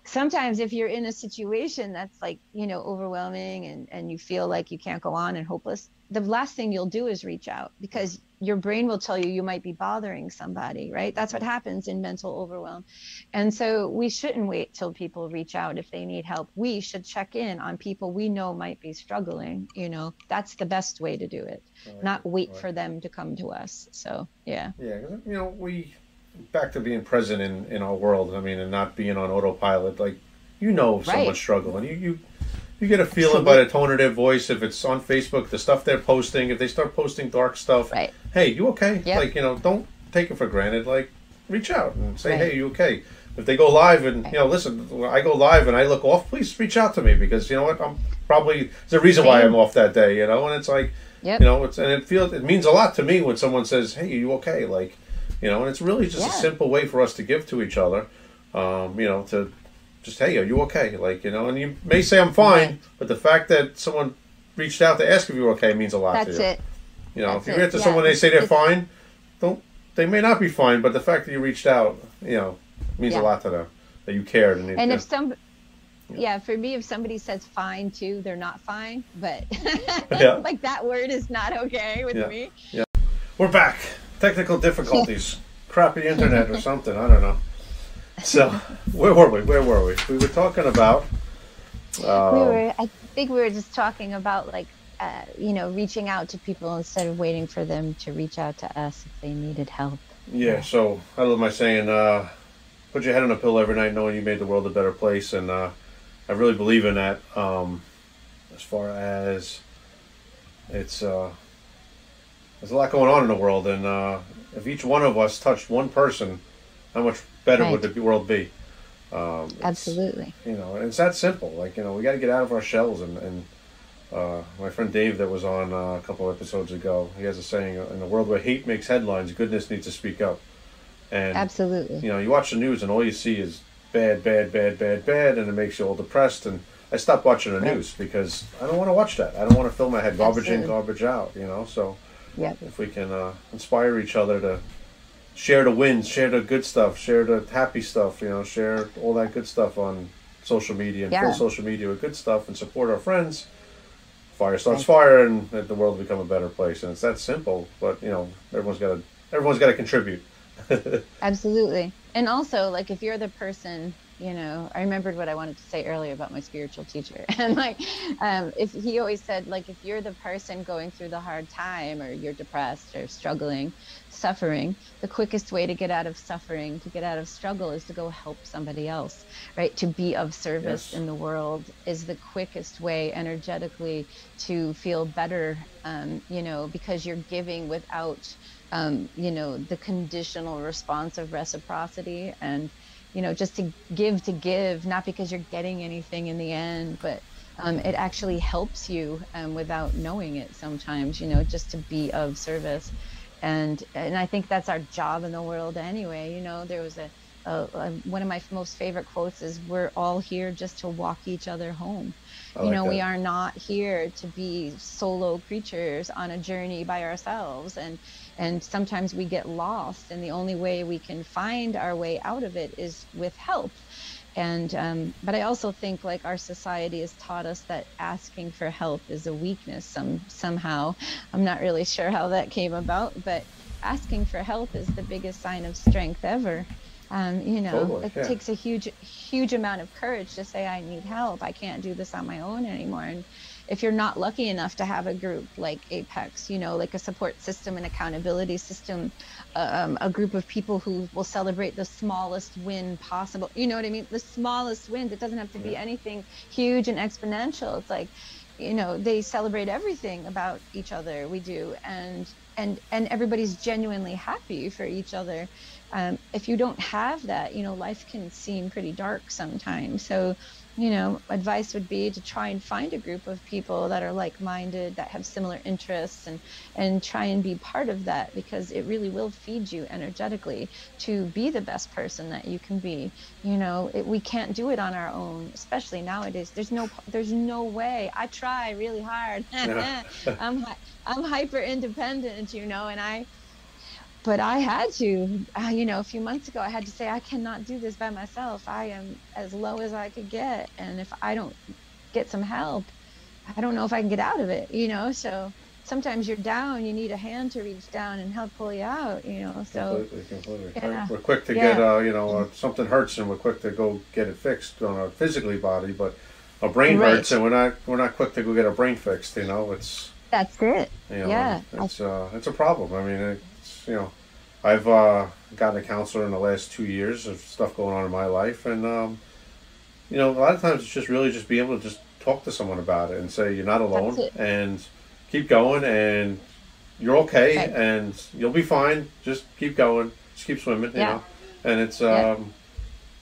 Sometimes if you're in a situation that's like, you know, overwhelming and, and you feel like you can't go on and hopeless, the last thing you'll do is reach out because your brain will tell you you might be bothering somebody, right? That's what happens in mental overwhelm. And so we shouldn't wait till people reach out if they need help. We should check in on people we know might be struggling, you know, that's the best way to do it, right. not wait right. for them to come to us. So, yeah. Yeah, you know, we... back to being present in, in our world, I mean, and not being on autopilot, like, you know, right. someone's struggling. You, you you get a feeling Absolutely. by the tone of their voice, if it's on Facebook, the stuff they're posting, if they start posting dark stuff, right. hey, you okay? Yep. Like, you know, don't take it for granted. Like, reach out and say, right. hey, you okay? If they go live and, right. you know, listen, when I go live and I look off, please reach out to me because, you know what, I'm probably, there's a reason Same. why I'm off that day, you know, and it's like, yep. you know, it's and it feels, it means a lot to me when someone says, hey, you okay? Like, you know, and it's really just yeah. a simple way for us to give to each other, um, you know, to just, hey, are you okay? Like, you know, and you may say I'm fine, right. but the fact that someone reached out to ask if you're okay means a lot That's to you. That's it. You know, That's if you get to yeah. someone and they say they're it's, fine, don't they may not be fine, but the fact that you reached out, you know, means yeah. a lot to them, that you cared. And, and if some, yeah. yeah, for me, if somebody says fine too, they're not fine, but yeah. like that word is not okay with yeah. me. Yeah. We're back. Technical difficulties, crappy internet or something, I don't know. So, where were we? Where were we? We were talking about... Uh, we were, I think we were just talking about, like, uh, you know, reaching out to people instead of waiting for them to reach out to us if they needed help. Yeah, yeah. So I love my saying, uh, put your head on a pillow every night knowing you made the world a better place, and uh, I really believe in that um, as far as it's... Uh, There's a lot going on in the world, and uh, if each one of us touched one person, how much better right. would the world be? Um, Absolutely. You know, and it's that simple. Like, you know, we got to get out of our shells. And, and uh, my friend Dave that was on uh, a couple of episodes ago, he has a saying, in a world where hate makes headlines, goodness needs to speak up. And, Absolutely. You know, you watch the news, and all you see is bad, bad, bad, bad, bad, and it makes you all depressed. And I stopped watching the right. news because I don't want to watch that. I don't want to fill my head garbage Absolutely. in, garbage out, you know, so... Yep. If we can uh, inspire each other to share the wins, share the good stuff, share the happy stuff, you know, share all that good stuff on social media and yeah. fill social media with good stuff and support our friends, fire starts okay. fire and the world will become a better place. And it's that simple, but, you know, everyone's got to, everyone's got to contribute. Absolutely. And also, like, if you're the person, you know, I remembered what I wanted to say earlier about my spiritual teacher. And like, um, if he always said, like, if you're the person going through the hard time, or you're depressed or struggling, suffering, the quickest way to get out of suffering, to get out of struggle, is to go help somebody else, right? To be of service yes. in the world is the quickest way energetically to feel better, um, you know, because you're giving without, um, you know, the conditional response of reciprocity. And, you know, just to give to give, not because you're getting anything in the end, but um, it actually helps you um, without knowing it sometimes, you know, just to be of service. And and I think that's our job in the world anyway. You know, there was a, a, a one of my most favorite quotes is, we're all here just to walk each other home. I you like know, that. We are not here to be solo creatures on a journey by ourselves. And And sometimes we get lost, and the only way we can find our way out of it is with help. And, um, but I also think, like, our society has taught us that asking for help is a weakness some, somehow. I'm not really sure how that came about, but asking for help is the biggest sign of strength ever. Um, you know, totally, it yeah. takes a huge, huge amount of courage to say, I need help. I can't do this on my own anymore. And, if you're not lucky enough to have a group like Apex, you know, like a support system, an accountability system, um, a group of people who will celebrate the smallest win possible. You know what I mean? The smallest wins. It doesn't have to be anything huge and exponential. It's like, you know, they celebrate everything about each other. We do. And, and, and everybody's genuinely happy for each other. Um, if you don't have that, you know, life can seem pretty dark sometimes. So, you know, advice would be to try and find a group of people that are like-minded, that have similar interests, and, and try and be part of that, because it really will feed you energetically to be the best person that you can be. You know, it, we can't do it on our own, especially nowadays. There's no, there's no way. I try really hard. Yeah. I'm, I'm hyper independent, you know, and I, but I had to, uh, you know, a few months ago, I had to say, I cannot do this by myself. I am as low as I could get. And if I don't get some help, I don't know if I can get out of it, you know? So sometimes you're down, you need a hand to reach down and help pull you out, you know? So completely, completely. Yeah. We're quick to yeah. get, uh, you know, uh, something hurts and we're quick to go get it fixed on our physically body, but our brain right. hurts and we're not, we're not quick to go get our brain fixed, you know? It's, that's it. You know, yeah. It's, uh, it's a problem. I mean, it, you know, I've uh, gotten a counselor in the last two years of stuff going on in my life. And, um, you know, a lot of times it's just really just be able to just talk to someone about it and say, you're not alone and keep going and you're okay, okay. and you'll be fine. Just keep going. Just keep swimming, you yeah. know. And it's, um, yeah.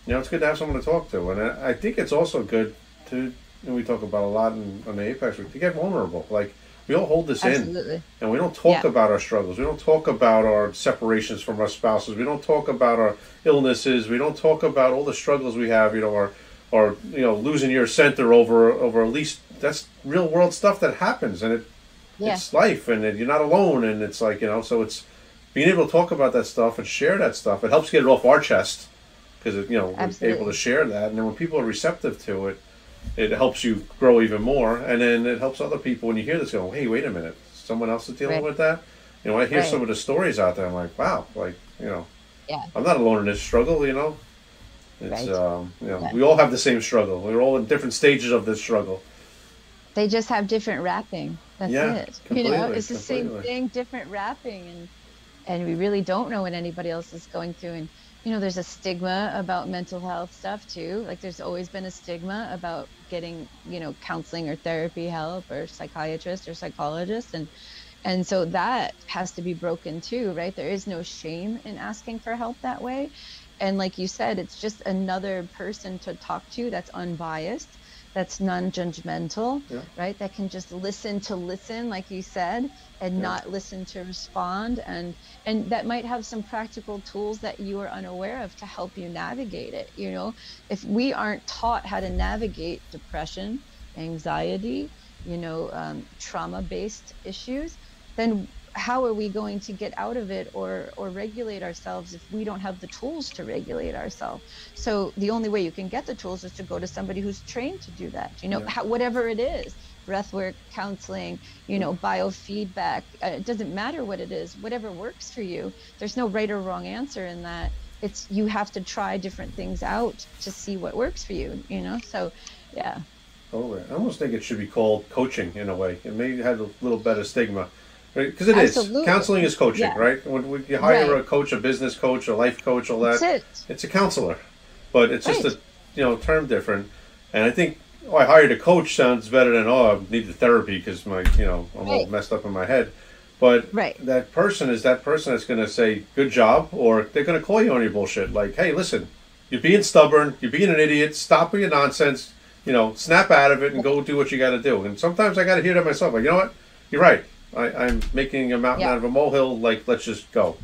you know, it's good to have someone to talk to. And I, I think it's also good to, and we talk about a lot in, on the Apex Week, to get vulnerable. Like, we all hold this Absolutely. in, and we don't talk yeah. about our struggles. We don't talk about our separations from our spouses. We don't talk about our illnesses. We don't talk about all the struggles we have, you know, or, or you know, losing your center over, over at least that's real world stuff that happens, and it, yeah. it's life, and it, you're not alone. And it's like, you know, so it's being able to talk about that stuff and share that stuff. It helps get it off our chest because, you know, Absolutely. we're able to share that. And then when people are receptive to it, it helps you grow even more, and then it helps other people when you hear this go, hey, wait a minute, someone else is dealing right. with that. You know, I hear right. some of the stories out there, I'm like, wow, like, you know, yeah. I'm not alone in this struggle, you know. It's, right. um, you know, yeah. we all have the same struggle. We're all in different stages of this struggle. They just have different wrapping. That's yeah, it. You know, it's the completely. same thing, different wrapping, and and we really don't know what anybody else is going through. And you know, there's a stigma about mental health stuff too. Like, there's always been a stigma about getting, you know, counseling or therapy help or psychiatrist or psychologist. And, and so that has to be broken too, right? There is no shame in asking for help that way. And like you said, it's just another person to talk to that's unbiased, that's non-judgmental, yeah. right? That can just listen to listen, like you said, and yeah. not listen to respond. And, and that might have some practical tools that you are unaware of to help you navigate it. You know, if we aren't taught how to navigate depression, anxiety, you know, um, trauma-based issues, then how are we going to get out of it or or regulate ourselves if we don't have the tools to regulate ourselves? So the only way you can get the tools is to go to somebody who's trained to do that, you know, yeah. how, whatever it is, breath work, counseling, you know, biofeedback, uh, it doesn't matter what it is, whatever works for you. There's no right or wrong answer in that. It's, you have to try different things out to see what works for you, you know? So, yeah. Totally. I almost think it should be called coaching in a way. It may have a little better stigma. Because it Absolutely. Is. Counseling is coaching, yeah. right? When, when you hire right. a coach, a business coach, a life coach, all that, it. It's a counselor. But it's right. just a you know term different. And I think, oh, I hired a coach sounds better than, oh, I need the therapy because my, you know, I'm right. all messed up in my head. But right. that person is that person that's going to say, good job, or they're going to call you on your bullshit. Like, hey, listen, you're being stubborn, you're being an idiot, stop with your nonsense, you know, snap out of it and go do what you got to do. And sometimes I got to hear that myself. Like, you know what? You're right. I, I'm making a mountain yeah. out of a molehill, like, let's just go.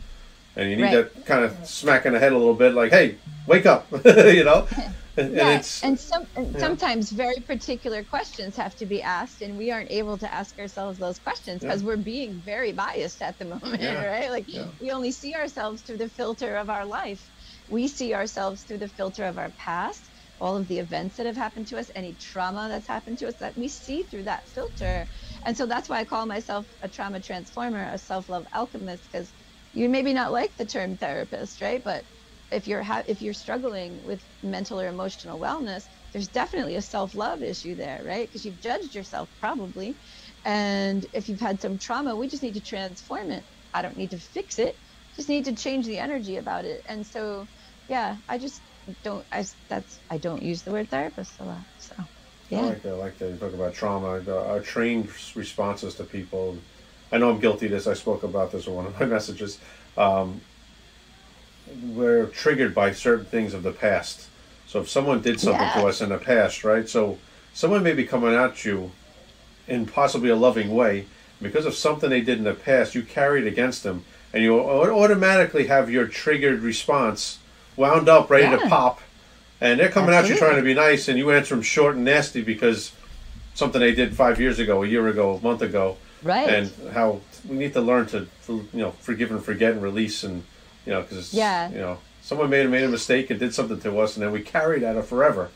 And you need right. that kind of smack in the head a little bit, like, hey, wake up, you know? And, yeah. and, it's, and, some, and yeah. sometimes very particular questions have to be asked, and we aren't able to ask ourselves those questions because yeah. we're being very biased at the moment, yeah. right? Like, yeah. we only see ourselves through the filter of our life. We see ourselves through the filter of our past, all of the events that have happened to us, any trauma that's happened to us that we see through that filter. And so that's why I call myself a trauma transformer, a self-love alchemist, because you maybe not like the term therapist, right? But if you're ha if you're struggling with mental or emotional wellness, there's definitely a self-love issue there, right? Because you've judged yourself probably. And if you've had some trauma, we just need to transform it. I don't need to fix it. Just need to change the energy about it. And so, yeah, I just don't, I, that's, I don't use the word therapist a lot, so. Yeah. I like that. I like that you talk about trauma, the, our trained responses to people. I know I'm guilty of this. I spoke about this in one of my messages. Um, we're triggered by certain things of the past. So if someone did something yeah. to us in the past, right? So someone may be coming at you in possibly a loving way. Because of something they did in the past, you carry it against them. And you automatically have your triggered response wound up, ready yeah. to pop. And they're coming Absolutely. At you trying to be nice, and you answer them short and nasty because something they did five years ago, a year ago, a month ago. Right. And how we need to learn to, you know, forgive and forget and release, and, you know, because, yeah. you know, someone made, made a mistake and did something to us, and then we carry that forever.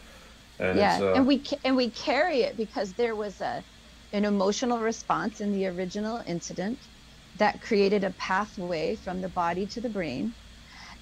And yeah, it's, uh, and, we, and we carry it because there was a, an emotional response in the original incident that created a pathway from the body to the brain,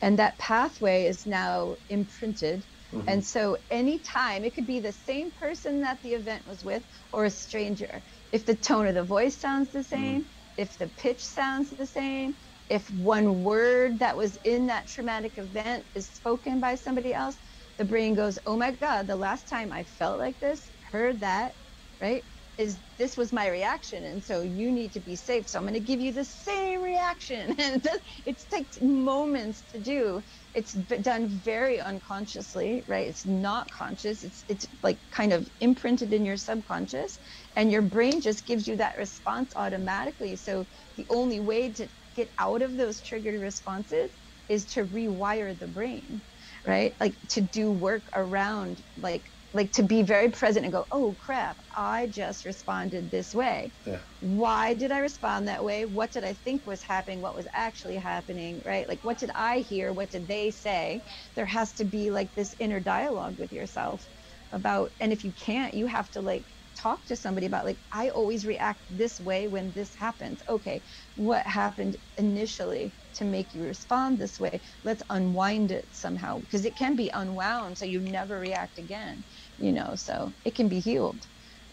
and that pathway is now imprinted. Mm-hmm. And so anytime, it could be the same person that the event was with or a stranger. If the tone of the voice sounds the same, mm-hmm. if the pitch sounds the same, if one word that was in that traumatic event is spoken by somebody else, the brain goes, oh my God, the last time I felt like this, heard that, right? Is this was my reaction, and so you need to be safe, so I'm going to give you the same reaction. And it, it takes moments to do. It's done very unconsciously, right? It's not conscious. It's it's like kind of imprinted in your subconscious, and your brain just gives you that response automatically. So the only way to get out of those triggered responses is to rewire the brain, right? Like to do work around, like like to be very present and go, oh crap, I just responded this way. Yeah. Why did I respond that way? What did I think was happening? What was actually happening, right? Like, what did I hear? What did they say? There has to be like this inner dialogue with yourself about, and if you can't, you have to like talk to somebody about like, I always react this way when this happens. Okay, what happened initially to make you respond this way? Let's unwind it somehow, because it can be unwound so you never react again, you know, so it can be healed.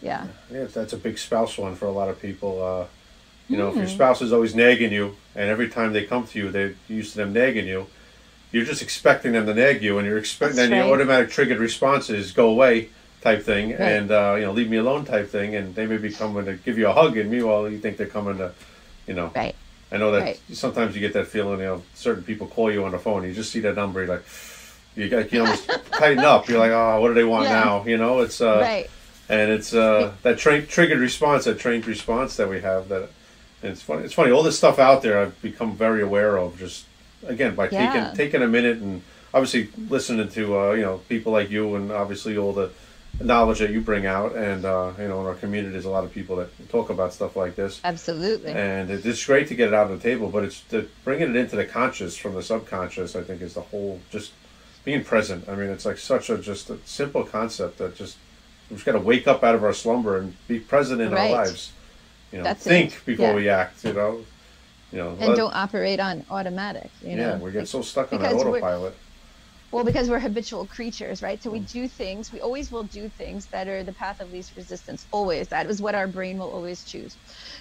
Yeah. Yeah, that's a big spouse one for a lot of people. Uh, you know, mm-hmm. if your spouse is always nagging you, and every time they come to you, they're used to them nagging you, you're just expecting them to nag you, and you're expecting then right. your automatic triggered responses go away type thing, right. and, uh, you know, leave me alone type thing, and they may be coming to give you a hug, and meanwhile, you think they're coming to, you know. Right. I know that right. sometimes you get that feeling, you know, certain people call you on the phone, you just see that number, you're like, you got, you almost tighten up, you're like, oh, what do they want yeah. now? You know, it's, uh, right. and it's, uh, that tra triggered response, that trained response that we have, that, it's funny, it's funny, all this stuff out there I've become very aware of, just, again, by yeah. taking, taking a minute, and obviously listening to, uh, you know, people like you, and obviously all the knowledge that you bring out, and uh, you know, in our community, there's a lot of people that talk about stuff like this. Absolutely. And it's great to get it out on the table, but it's the bringing it into the conscious from the subconscious. I think is the whole just being present. I mean, it's like such a just a simple concept that just we just got to wake up out of our slumber and be present in right. our lives. You know, That's think it. before yeah. we act. You know. You know, and let, don't operate on automatic. You yeah, know? we get so stuck on our autopilot. Well, because we're habitual creatures, right? So we do things, we always will do things that are the path of least resistance, always. That is what our brain will always choose.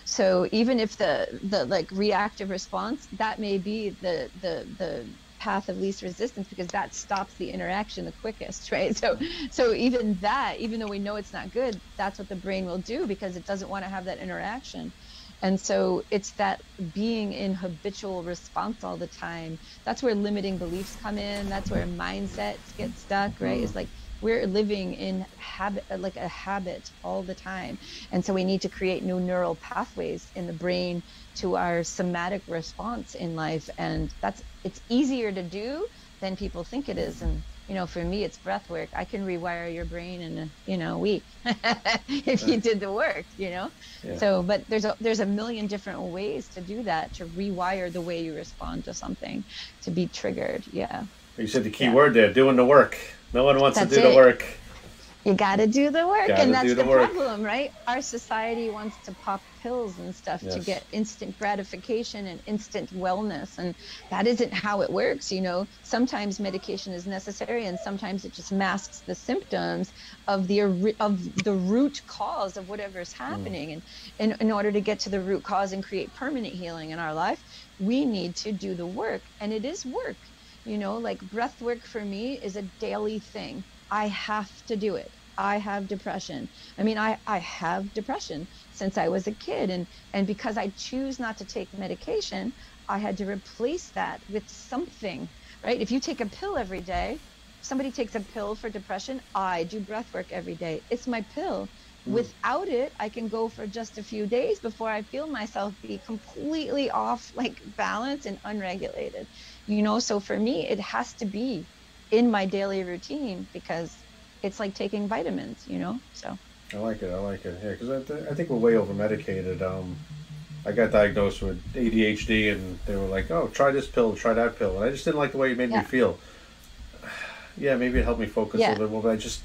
So even if the, the like reactive response, that may be the, the, the path of least resistance because that stops the interaction the quickest, right? So, so even that, even though we know it's not good, that's what the brain will do because it doesn't want to have that interaction. And so it's that being in habitual response all the time. That's where limiting beliefs come in. That's where mindsets get stuck, right? It's like we're living in habit, like a habit all the time. And so we need to create new neural pathways in the brain to our somatic response in life. And that's, it's easier to do than people think it is. And you know, for me, it's breath work. I can rewire your brain in a, you know, week if you did the work, you know? Yeah. So, but there's a, there's a million different ways to do that, to rewire the way you respond to something, to be triggered. Yeah. You said the key yeah. word there, doing the work. No one wants that's to do it. the work. You got to do the work. Gotta and that's the, the problem, right? Our society wants to pop pills and stuff yes. to get instant gratification and instant wellness. And that isn't how it works. You know, sometimes medication is necessary and sometimes it just masks the symptoms of the, of the root cause of whatever's happening. Mm. And in, in order to get to the root cause and create permanent healing in our life, we need to do the work. And it is work, you know, like breath work for me is a daily thing. I have to do it. I have depression. I mean, I, I have depression since I was a kid. And, and because I choose not to take medication, I had to replace that with something, right? If you take a pill every day, somebody takes a pill for depression, I do breath work every day. It's my pill. Mm. Without it, I can go for just a few days before I feel myself be completely off, like balance and unregulated. You know, so for me, it has to be in my daily routine because it's like taking vitamins, you know, so. I like it, I like it, yeah, because I, th I think we're way over-medicated. Um, I got diagnosed with A D H D and they were like, oh, try this pill, try that pill. And I just didn't like the way it made yeah. me feel. Yeah, maybe it helped me focus yeah. a little bit, but I just,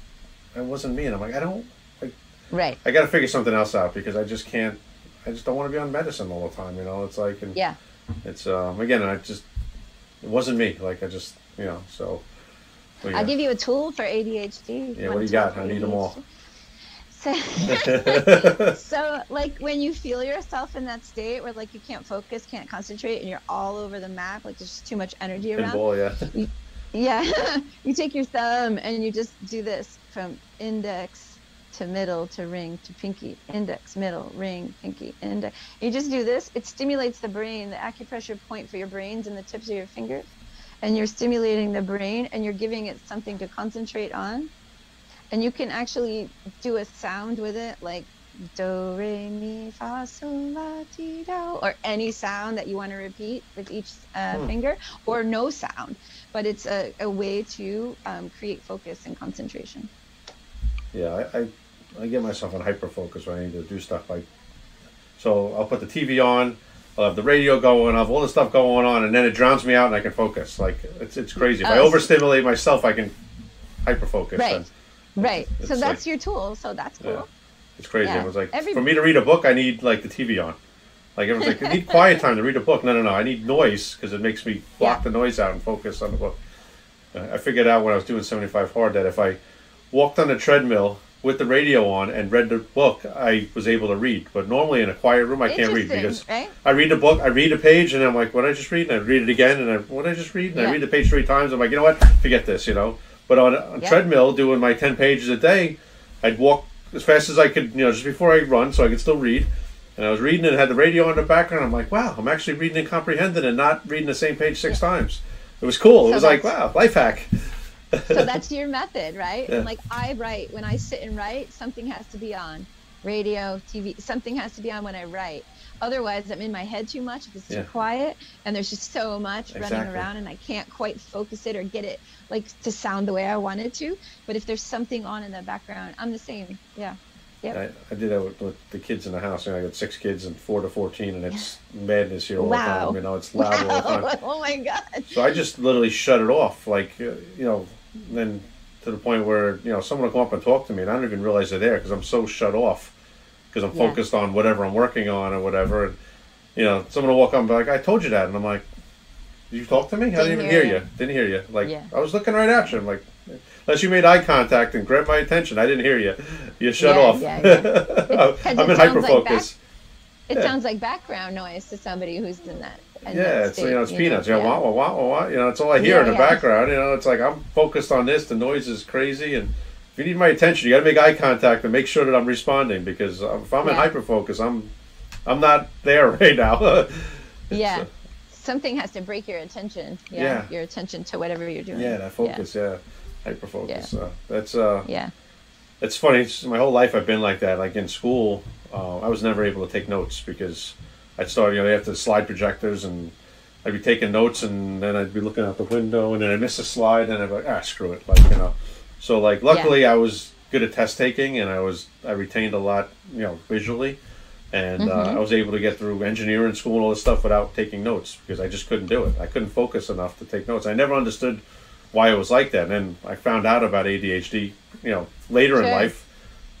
it wasn't me. And I'm like, I don't, I, right. I got to figure something else out because I just can't, I just don't want to be on medicine all the time, you know, it's like, and yeah. it's, um, again, I just, it wasn't me, like I just, you know, so. Oh, yeah. I'll give you a tool for A D H D. Yeah, what do you got? I need them all. So, so, like, when you feel yourself in that state where, like, you can't focus, can't concentrate, and you're all over the map, like, there's just too much energy around. Pinball, yeah. You, yeah. you take your thumb and you just do this from index to middle to ring to pinky, index, middle, ring, pinky, index. You just do this. It stimulates the brain. The acupressure point for your brain's in the tips of your fingers. And you're stimulating the brain and you're giving it something to concentrate on. And you can actually do a sound with it, like do, re, mi, fa, sol, la, ti, do, or any sound that you want to repeat with each uh, hmm. finger, or no sound. But it's a, a way to um, create focus and concentration. Yeah, I, I, I get myself in hyper-focus when I need to do stuff. Like, so I'll put the T V on. I'll have the radio going, I'll have all the stuff going on, and then it drowns me out and I can focus. Like, it's, it's crazy. If oh, I overstimulate myself, I can hyper-focus. Right, and right. It's, so it's that's like, your tool, so that's cool. Yeah. It's crazy. Yeah. It was like, Every... for me to read a book, I need, like, the T V on. Like, it was like, I need quiet time to read a book. No, no, no, I need noise, because it makes me block yeah. the noise out and focus on the book. Uh, I figured out when I was doing seventy-five hard that if I walked on the treadmill with the radio on and read the book, I was able to read. But normally in a quiet room, I can't read because right? I read the book, I read a page, and I'm like, what did I just read? And I read it again, and I, what did I just read? And yeah. I read the page three times. I'm like, you know what? Forget this, you know? But on a yeah. treadmill, doing my ten pages a day, I'd walk as fast as I could, you know, just before I run, so I could still read. And I was reading and had the radio on in the background. I'm like, wow, I'm actually reading and comprehending and not reading the same page six yeah. times. It was cool. So it was like, wow, life hack. So that's your method, right? Yeah. And like I write, when I sit and write, something has to be on. radio, T V, something has to be on when I write. Otherwise, I'm in my head too much if it's yeah. too quiet, and there's just so much exactly. running around, and I can't quite focus it or get it like to sound the way I want it to. But if there's something on in the background, I'm the same. Yeah. Yep. I, I do that with, with the kids in the house. You know, I got six kids and four to fourteen, and it's madness here all wow. the time. You know, it's loud wow. all the time. Oh, my God. So I just literally shut it off, like, you know, then to the point where, you know, someone will come up and talk to me, and I don't even realize they're there because I'm so shut off because I'm yeah. focused on whatever I'm working on or whatever. And, you know, someone will walk up and be like, I told you that. And I'm like, did you talk to me? I didn't, didn't even hear you. you. Didn't hear you. Like, yeah. I was looking right at you. I'm like, unless you made eye contact and grabbed my attention, I didn't hear you. You shut yeah, off. Yeah, yeah. It, I'm in hyper focus. Like it yeah. sounds like background noise to somebody who's in that. In yeah, that it's state, you know, it's you peanuts. Know? Yeah, wah, wah, wah, wah, wah. You know, it's all I hear yeah, in the yeah. background. You know, it's like I'm focused on this. The noise is crazy, and if you need my attention, you got to make eye contact and make sure that I'm responding, because if I'm yeah. in hyper focus, I'm, I'm not there right now. yeah. Uh, Something has to break your attention. Yeah, yeah. Your attention to whatever you're doing. Yeah, that focus. Yeah. yeah. Hyperfocus. Yeah. So that's uh, yeah. It's funny. It's, my whole life I've been like that. Like in school, uh, I was never able to take notes because I'd start. You know, they have the slide projectors, and I'd be taking notes, and then I'd be looking out the window, and then I miss a slide, and I'd be like, ah, screw it. Like you know. So like, luckily yeah. I was good at test taking, and I was I retained a lot. You know, visually, and mm-hmm. uh, I was able to get through engineering school and all this stuff without taking notes because I just couldn't do it. I couldn't focus enough to take notes. I never understood why it was like that, and then I found out about A D H D, you know, later sure. in life,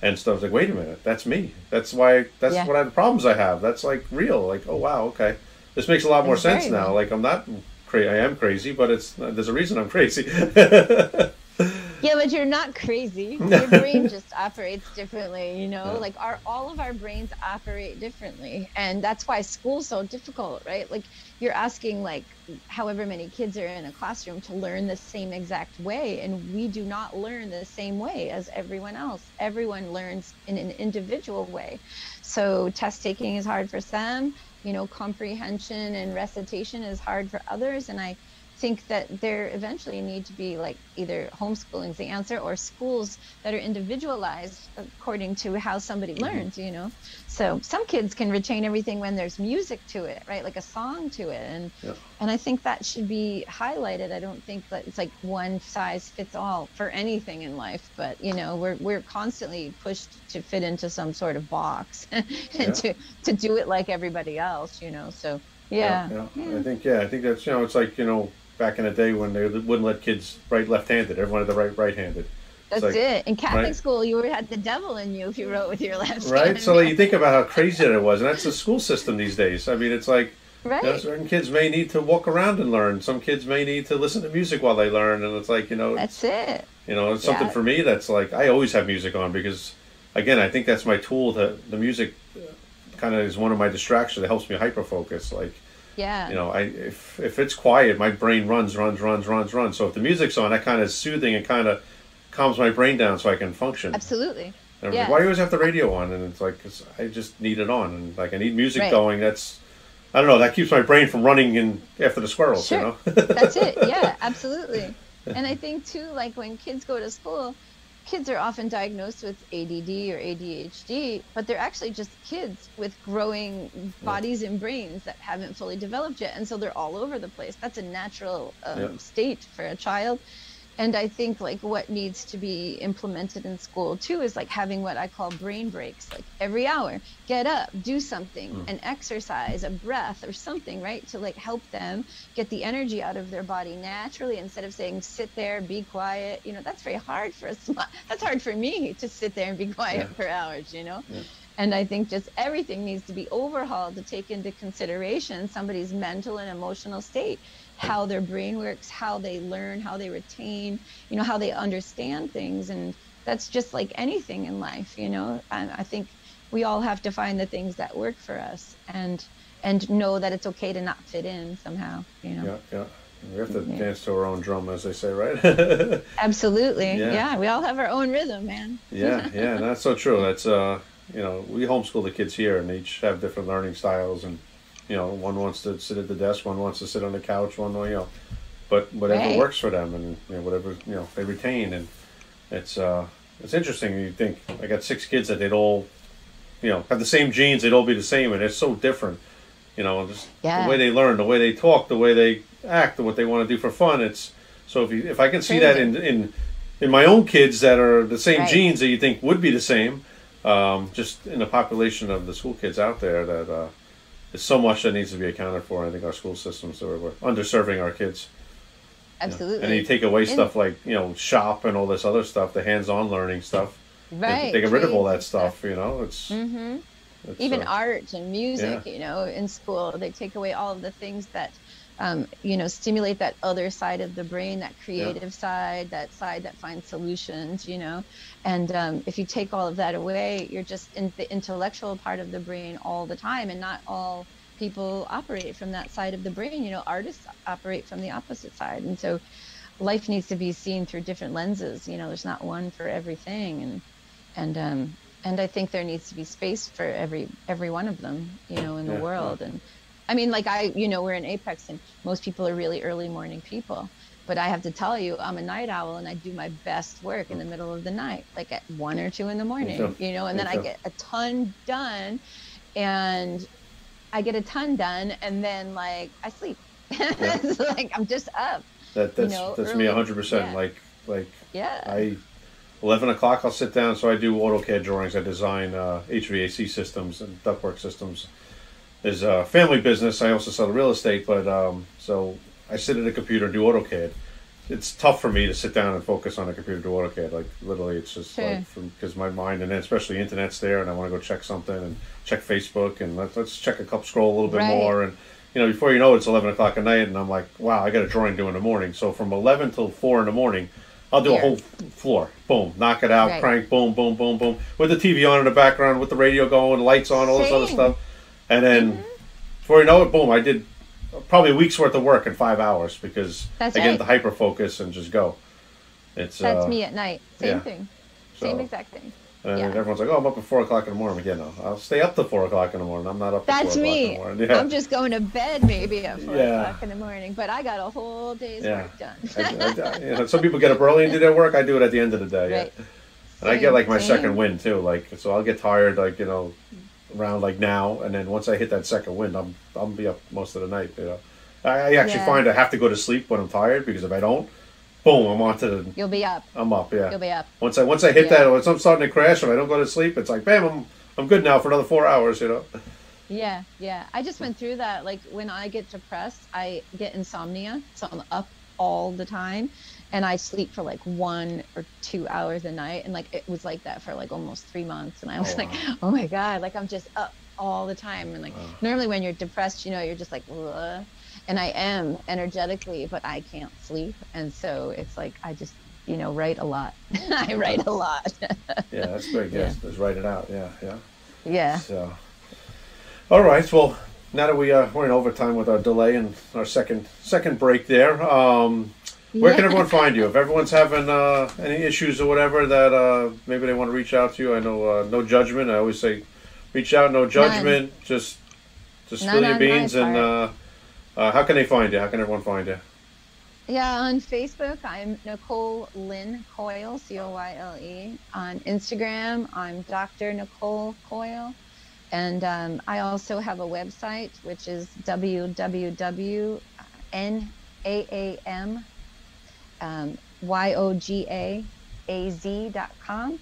and stuff. I was like, wait a minute, that's me. That's why. That's yeah. what I, the problems I have. That's like real. Like, oh wow, okay, this makes a lot more it's sense now. Real. Like, I'm not crazy. I am crazy, but it's there's a reason I'm crazy. yeah, but you're not crazy. Your brain just operates differently. You know, yeah. like our all of our brains operate differently, and that's why school's so difficult, right? Like, you're asking like however many kids are in a classroom to learn the same exact way, and we do not learn the same way as everyone else. Everyone learns in an individual way. So test taking is hard for some, you know, comprehension and recitation is hard for others, and I think that there eventually need to be like either homeschooling's the answer or schools that are individualized according to how somebody learns, you know. So some kids can retain everything when there's music to it, right? Like a song to it, and yeah. and I think that should be highlighted. I don't think that it's like one size fits all for anything in life, but you know, we're we're constantly pushed to fit into some sort of box and yeah. to to do it like everybody else, you know. So yeah. yeah, yeah. I think yeah, I think that's you know, it's like you know. back in the day when they wouldn't let kids write left-handed. Everyone had the right right-handed. That's like, it. In Catholic right? school, you had the devil in you if you wrote with your left hand. Right? So like, you think about how crazy that was, and that's the school system these days. I mean, it's like right. you know, certain kids may need to walk around and learn. Some kids may need to listen to music while they learn, and it's like, you know. That's it. You know, it's yeah. something for me that's like, I always have music on because, again, I think that's my tool. To, the music kind of is one of my distractions that helps me hyper-focus, like. Yeah. You know, I if if it's quiet, my brain runs, runs, runs, runs, runs. So if the music's on, that kind of is soothing and kind of calms my brain down so I can function. Absolutely. And yeah. like, why do you always have the radio on? And it's like, cause I just need it on, and like I need music right. going. That's, I don't know, that keeps my brain from running in after the squirrels. Sure. You know. That's it. Yeah, absolutely. And I think too, like when kids go to school, kids are often diagnosed with A D D or A D H D, but they're actually just kids with growing bodies yeah. and brains that haven't fully developed yet. And so they're all over the place. That's a natural um, yeah. state for a child. And I think like what needs to be implemented in school too is like having what I call brain breaks, like every hour, get up, do something, mm. an exercise, a breath or something, right? To like help them get the energy out of their body naturally instead of saying, sit there, be quiet. You know, that's very hard for us. That's hard for me to sit there and be quiet yeah. for hours, you know? Yeah. And I think just everything needs to be overhauled to take into consideration somebody's mental and emotional state. How their brain works, how they learn, how they retain, you know, how they understand things. And that's just like anything in life, you know. I, I think we all have to find the things that work for us and and know that it's okay to not fit in somehow, you know. Yeah, yeah. We have to yeah. dance to our own drum, as they say, right? Absolutely. Yeah. yeah, we all have our own rhythm, man. yeah, yeah, that's so true. That's, uh, you know, we homeschool the kids here, and they each have different learning styles, and you know, one wants to sit at the desk, one wants to sit on the couch, one, you know, but whatever right. works for them, and you know, whatever, you know, they retain. And it's, uh, it's interesting. You think I got six kids that they'd all you know, have the same genes, they'd all be the same, and it's so different. You know, just yeah. the way they learn, the way they talk, the way they act, what they want to do for fun. It's so if you, if I can see that in in in my own kids that are the same right. genes that you think would be the same, um, just in the population of the school kids out there, that uh, there's so much that needs to be accounted for. I think our school systems are we're underserving our kids. Absolutely. You know? And you take away stuff like, you know, shop and all this other stuff, the hands-on learning stuff. Right. They get rid of all that stuff. You know, it's. Mm-hmm. It's even uh, art and music, yeah. you know, in school, they take away all of the things that, um, you know, stimulate that other side of the brain, that creative yeah. side, that side that finds solutions, you know. And um, if you take all of that away, you're just in the intellectual part of the brain all the time. And not all people operate from that side of the brain. You know, artists operate from the opposite side. And so life needs to be seen through different lenses. You know, there's not one for everything. And, and, um, And I think there needs to be space for every every one of them, you know, in the yeah, world. Yeah. And I mean, like I, you know, we're in Apex, and most people are really early morning people. But I have to tell you, I'm a night owl, and I do my best work in the middle of the night, like at one or two in the morning, sure. you know, and then sure. I get a ton done, and I get a ton done, and then like I sleep. Yeah. It's like I'm just up. That that's you know, that's early. Me one hundred percent. Yeah. Like like yeah. I. eleven o'clock, I'll sit down. So I do AutoCAD drawings. I design uh, H V A C systems and ductwork systems. There's a family business. I also sell real estate, but um, so I sit at a computer and do AutoCAD. It's tough for me to sit down and focus on a computer to AutoCAD. Like literally, it's just sure. like because my mind, and especially internet's there, and I want to go check something and check Facebook and let, let's check a cup scroll a little bit right. more. And you know, before you know it, it's eleven o'clock at night, and I'm like, wow, I got a drawing due in the morning. So from eleven till four in the morning. I'll do Here. a whole floor, boom, knock it out, right. crank, boom, boom, boom, boom, with the T V on in the background, with the radio going, lights on, all Same. this other stuff. And then mm-hmm. before you know it, boom, I did probably a week's worth of work in five hours because That's I right. get into hyper-focus and just go. It's That's uh, me at night. Same yeah. thing. So, Same exact thing. And yeah. everyone's like, oh, I'm up at four o'clock in the morning. Again, yeah, no, I'll stay up to four o'clock in the morning. I'm not up at four o'clock in the morning. That's yeah. me. I'm just going to bed maybe at four yeah. o'clock in the morning. But I got a whole day's yeah. work done. I, I, you know, some people get up early and do their work. I do it at the end of the day. Right. Yeah. And I get like my Same. second wind too. Like So I'll get tired like, you know, around like now. And then once I hit that second wind, I'm I'll be up most of the night. You know, I, I actually yeah. find I have to go to sleep when I'm tired because if I don't, boom, I'm on to the... You'll be up. I'm up, yeah. You'll be up. Once I once I hit that, once I'm starting to crash and I don't go to sleep, it's like, bam, I'm, I'm good now for another four hours, you know? Yeah, yeah. I just went through that. Like, when I get depressed, I get insomnia, so I'm up all the time, and I sleep for, like, one or two hours a night, and, like, it was like that for, like, almost three months, and I was oh, like, wow. oh, my God, like, I'm just up all the time, and, like, wow. normally when you're depressed, you know, you're just like, ugh. And I am energetically, but I can't sleep. And so it's like, I just, you know, write a lot. I write a lot. Yeah, that's great. Yes, yeah. Just write it out. Yeah, yeah. Yeah. So, all right. Well, now that we are, we're in overtime with our delay and our second second break there, um, where yeah. can everyone find you? If everyone's having uh, any issues or whatever that uh, maybe they want to reach out to you, I know uh, no judgment. I always say reach out, no judgment. None. Just just None spill your beans and... Uh, Uh, how can they find you? How can everyone find you? Yeah, on Facebook, I'm Nicole Lynn Coyle, C O Y L E. On Instagram, I'm Doctor Nicole Coyle. And um, I also have a website, which is w w w dot naam yoga a z dot com.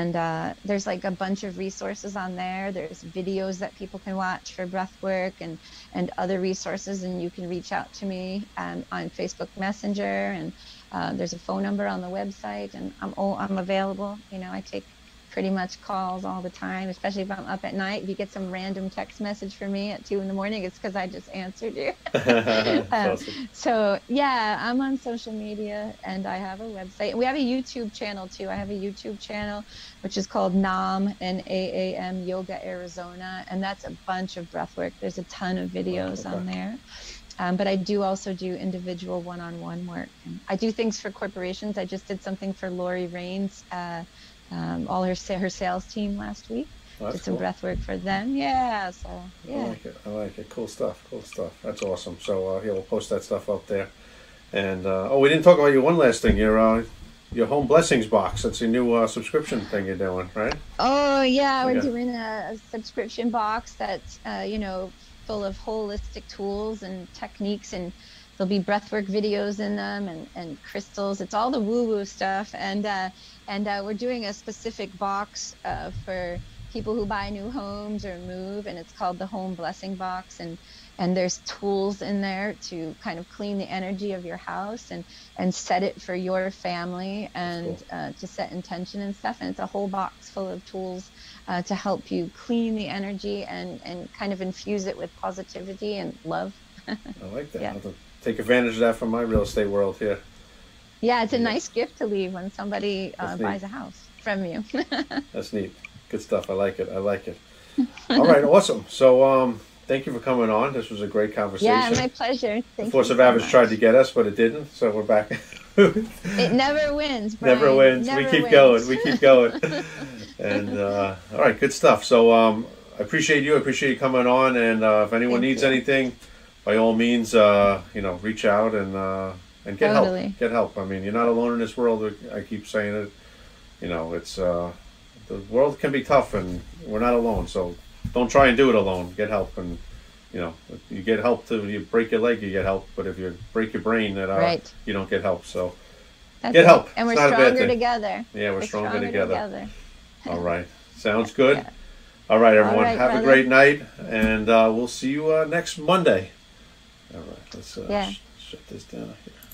And uh, there's like a bunch of resources on there. There's videos that people can watch for breath work and, and other resources. And you can reach out to me um, on Facebook Messenger. And uh, there's a phone number on the website. And I'm oh, I'm available. You know, I take pretty much calls all the time, especially if I'm up at night. If you get some random text message from me at two in the morning, it's because I just answered you. um, awesome. So yeah, I'm on social media and I have a website. We have a YouTube channel too. I have a YouTube channel, which is called Naam, N A A M Yoga Arizona. And that's a bunch of breath work. There's a ton of videos wow, okay. on there. Um, but I do also do individual one-on-one work. I do things for corporations. I just did something for Lori Raines, uh, Um, all her her sales team last week. Oh, did some cool. breath work for them. Yeah, so yeah. I like it. I like it. Cool stuff. Cool stuff. That's awesome. So uh, yeah, we'll post that stuff up there. And uh, oh, we didn't talk about you. One last thing. You're uh, your Home Blessings box. That's a new uh, subscription thing you're doing, right? Oh yeah, we're yeah. doing a, a subscription box that's uh, you know, full of holistic tools and techniques, and there'll be breathwork videos in them, and, and crystals. It's all the woo-woo stuff, and uh, and uh, we're doing a specific box uh, for people who buy new homes or move, and it's called the Home Blessing Box, and and there's tools in there to kind of clean the energy of your house and and set it for your family, and cool. uh, to set intention and stuff. And it's a whole box full of tools uh, to help you clean the energy and and kind of infuse it with positivity and love. I like that. Yeah. I'll take advantage of that from my real estate world here. Yeah, it's a yeah. nice gift to leave when somebody uh, buys a house from you. That's neat. Good stuff. I like it. I like it. All right. Awesome. So, um, thank you for coming on. This was a great conversation. Yeah, my pleasure. Thank the force you of so average much. Tried to get us, but it didn't. So we're back. It never wins, Brian. Never wins. Never we keep wins. going. We keep going. And uh, all right, good stuff. So um, I appreciate you. I appreciate you coming on. And uh, if anyone Thank needs you. anything, by all means, uh, you know, reach out and uh, and get totally. help. Get help. I mean, you're not alone in this world. I keep saying it. You know, it's uh, the world can be tough, and we're not alone. So. Don't try and do it alone. Get help, and you know, if you get help to you break your leg, you get help. But if you break your brain, that uh, right. you don't get help. So That's get it. help, and it's we're not stronger together. Yeah, we're, we're stronger, stronger together. together. All right, sounds good. Yeah. All right, everyone, All right, have brother. a great night, and uh, we'll see you uh, next Monday. All right, let's uh, yeah. sh shut this down here.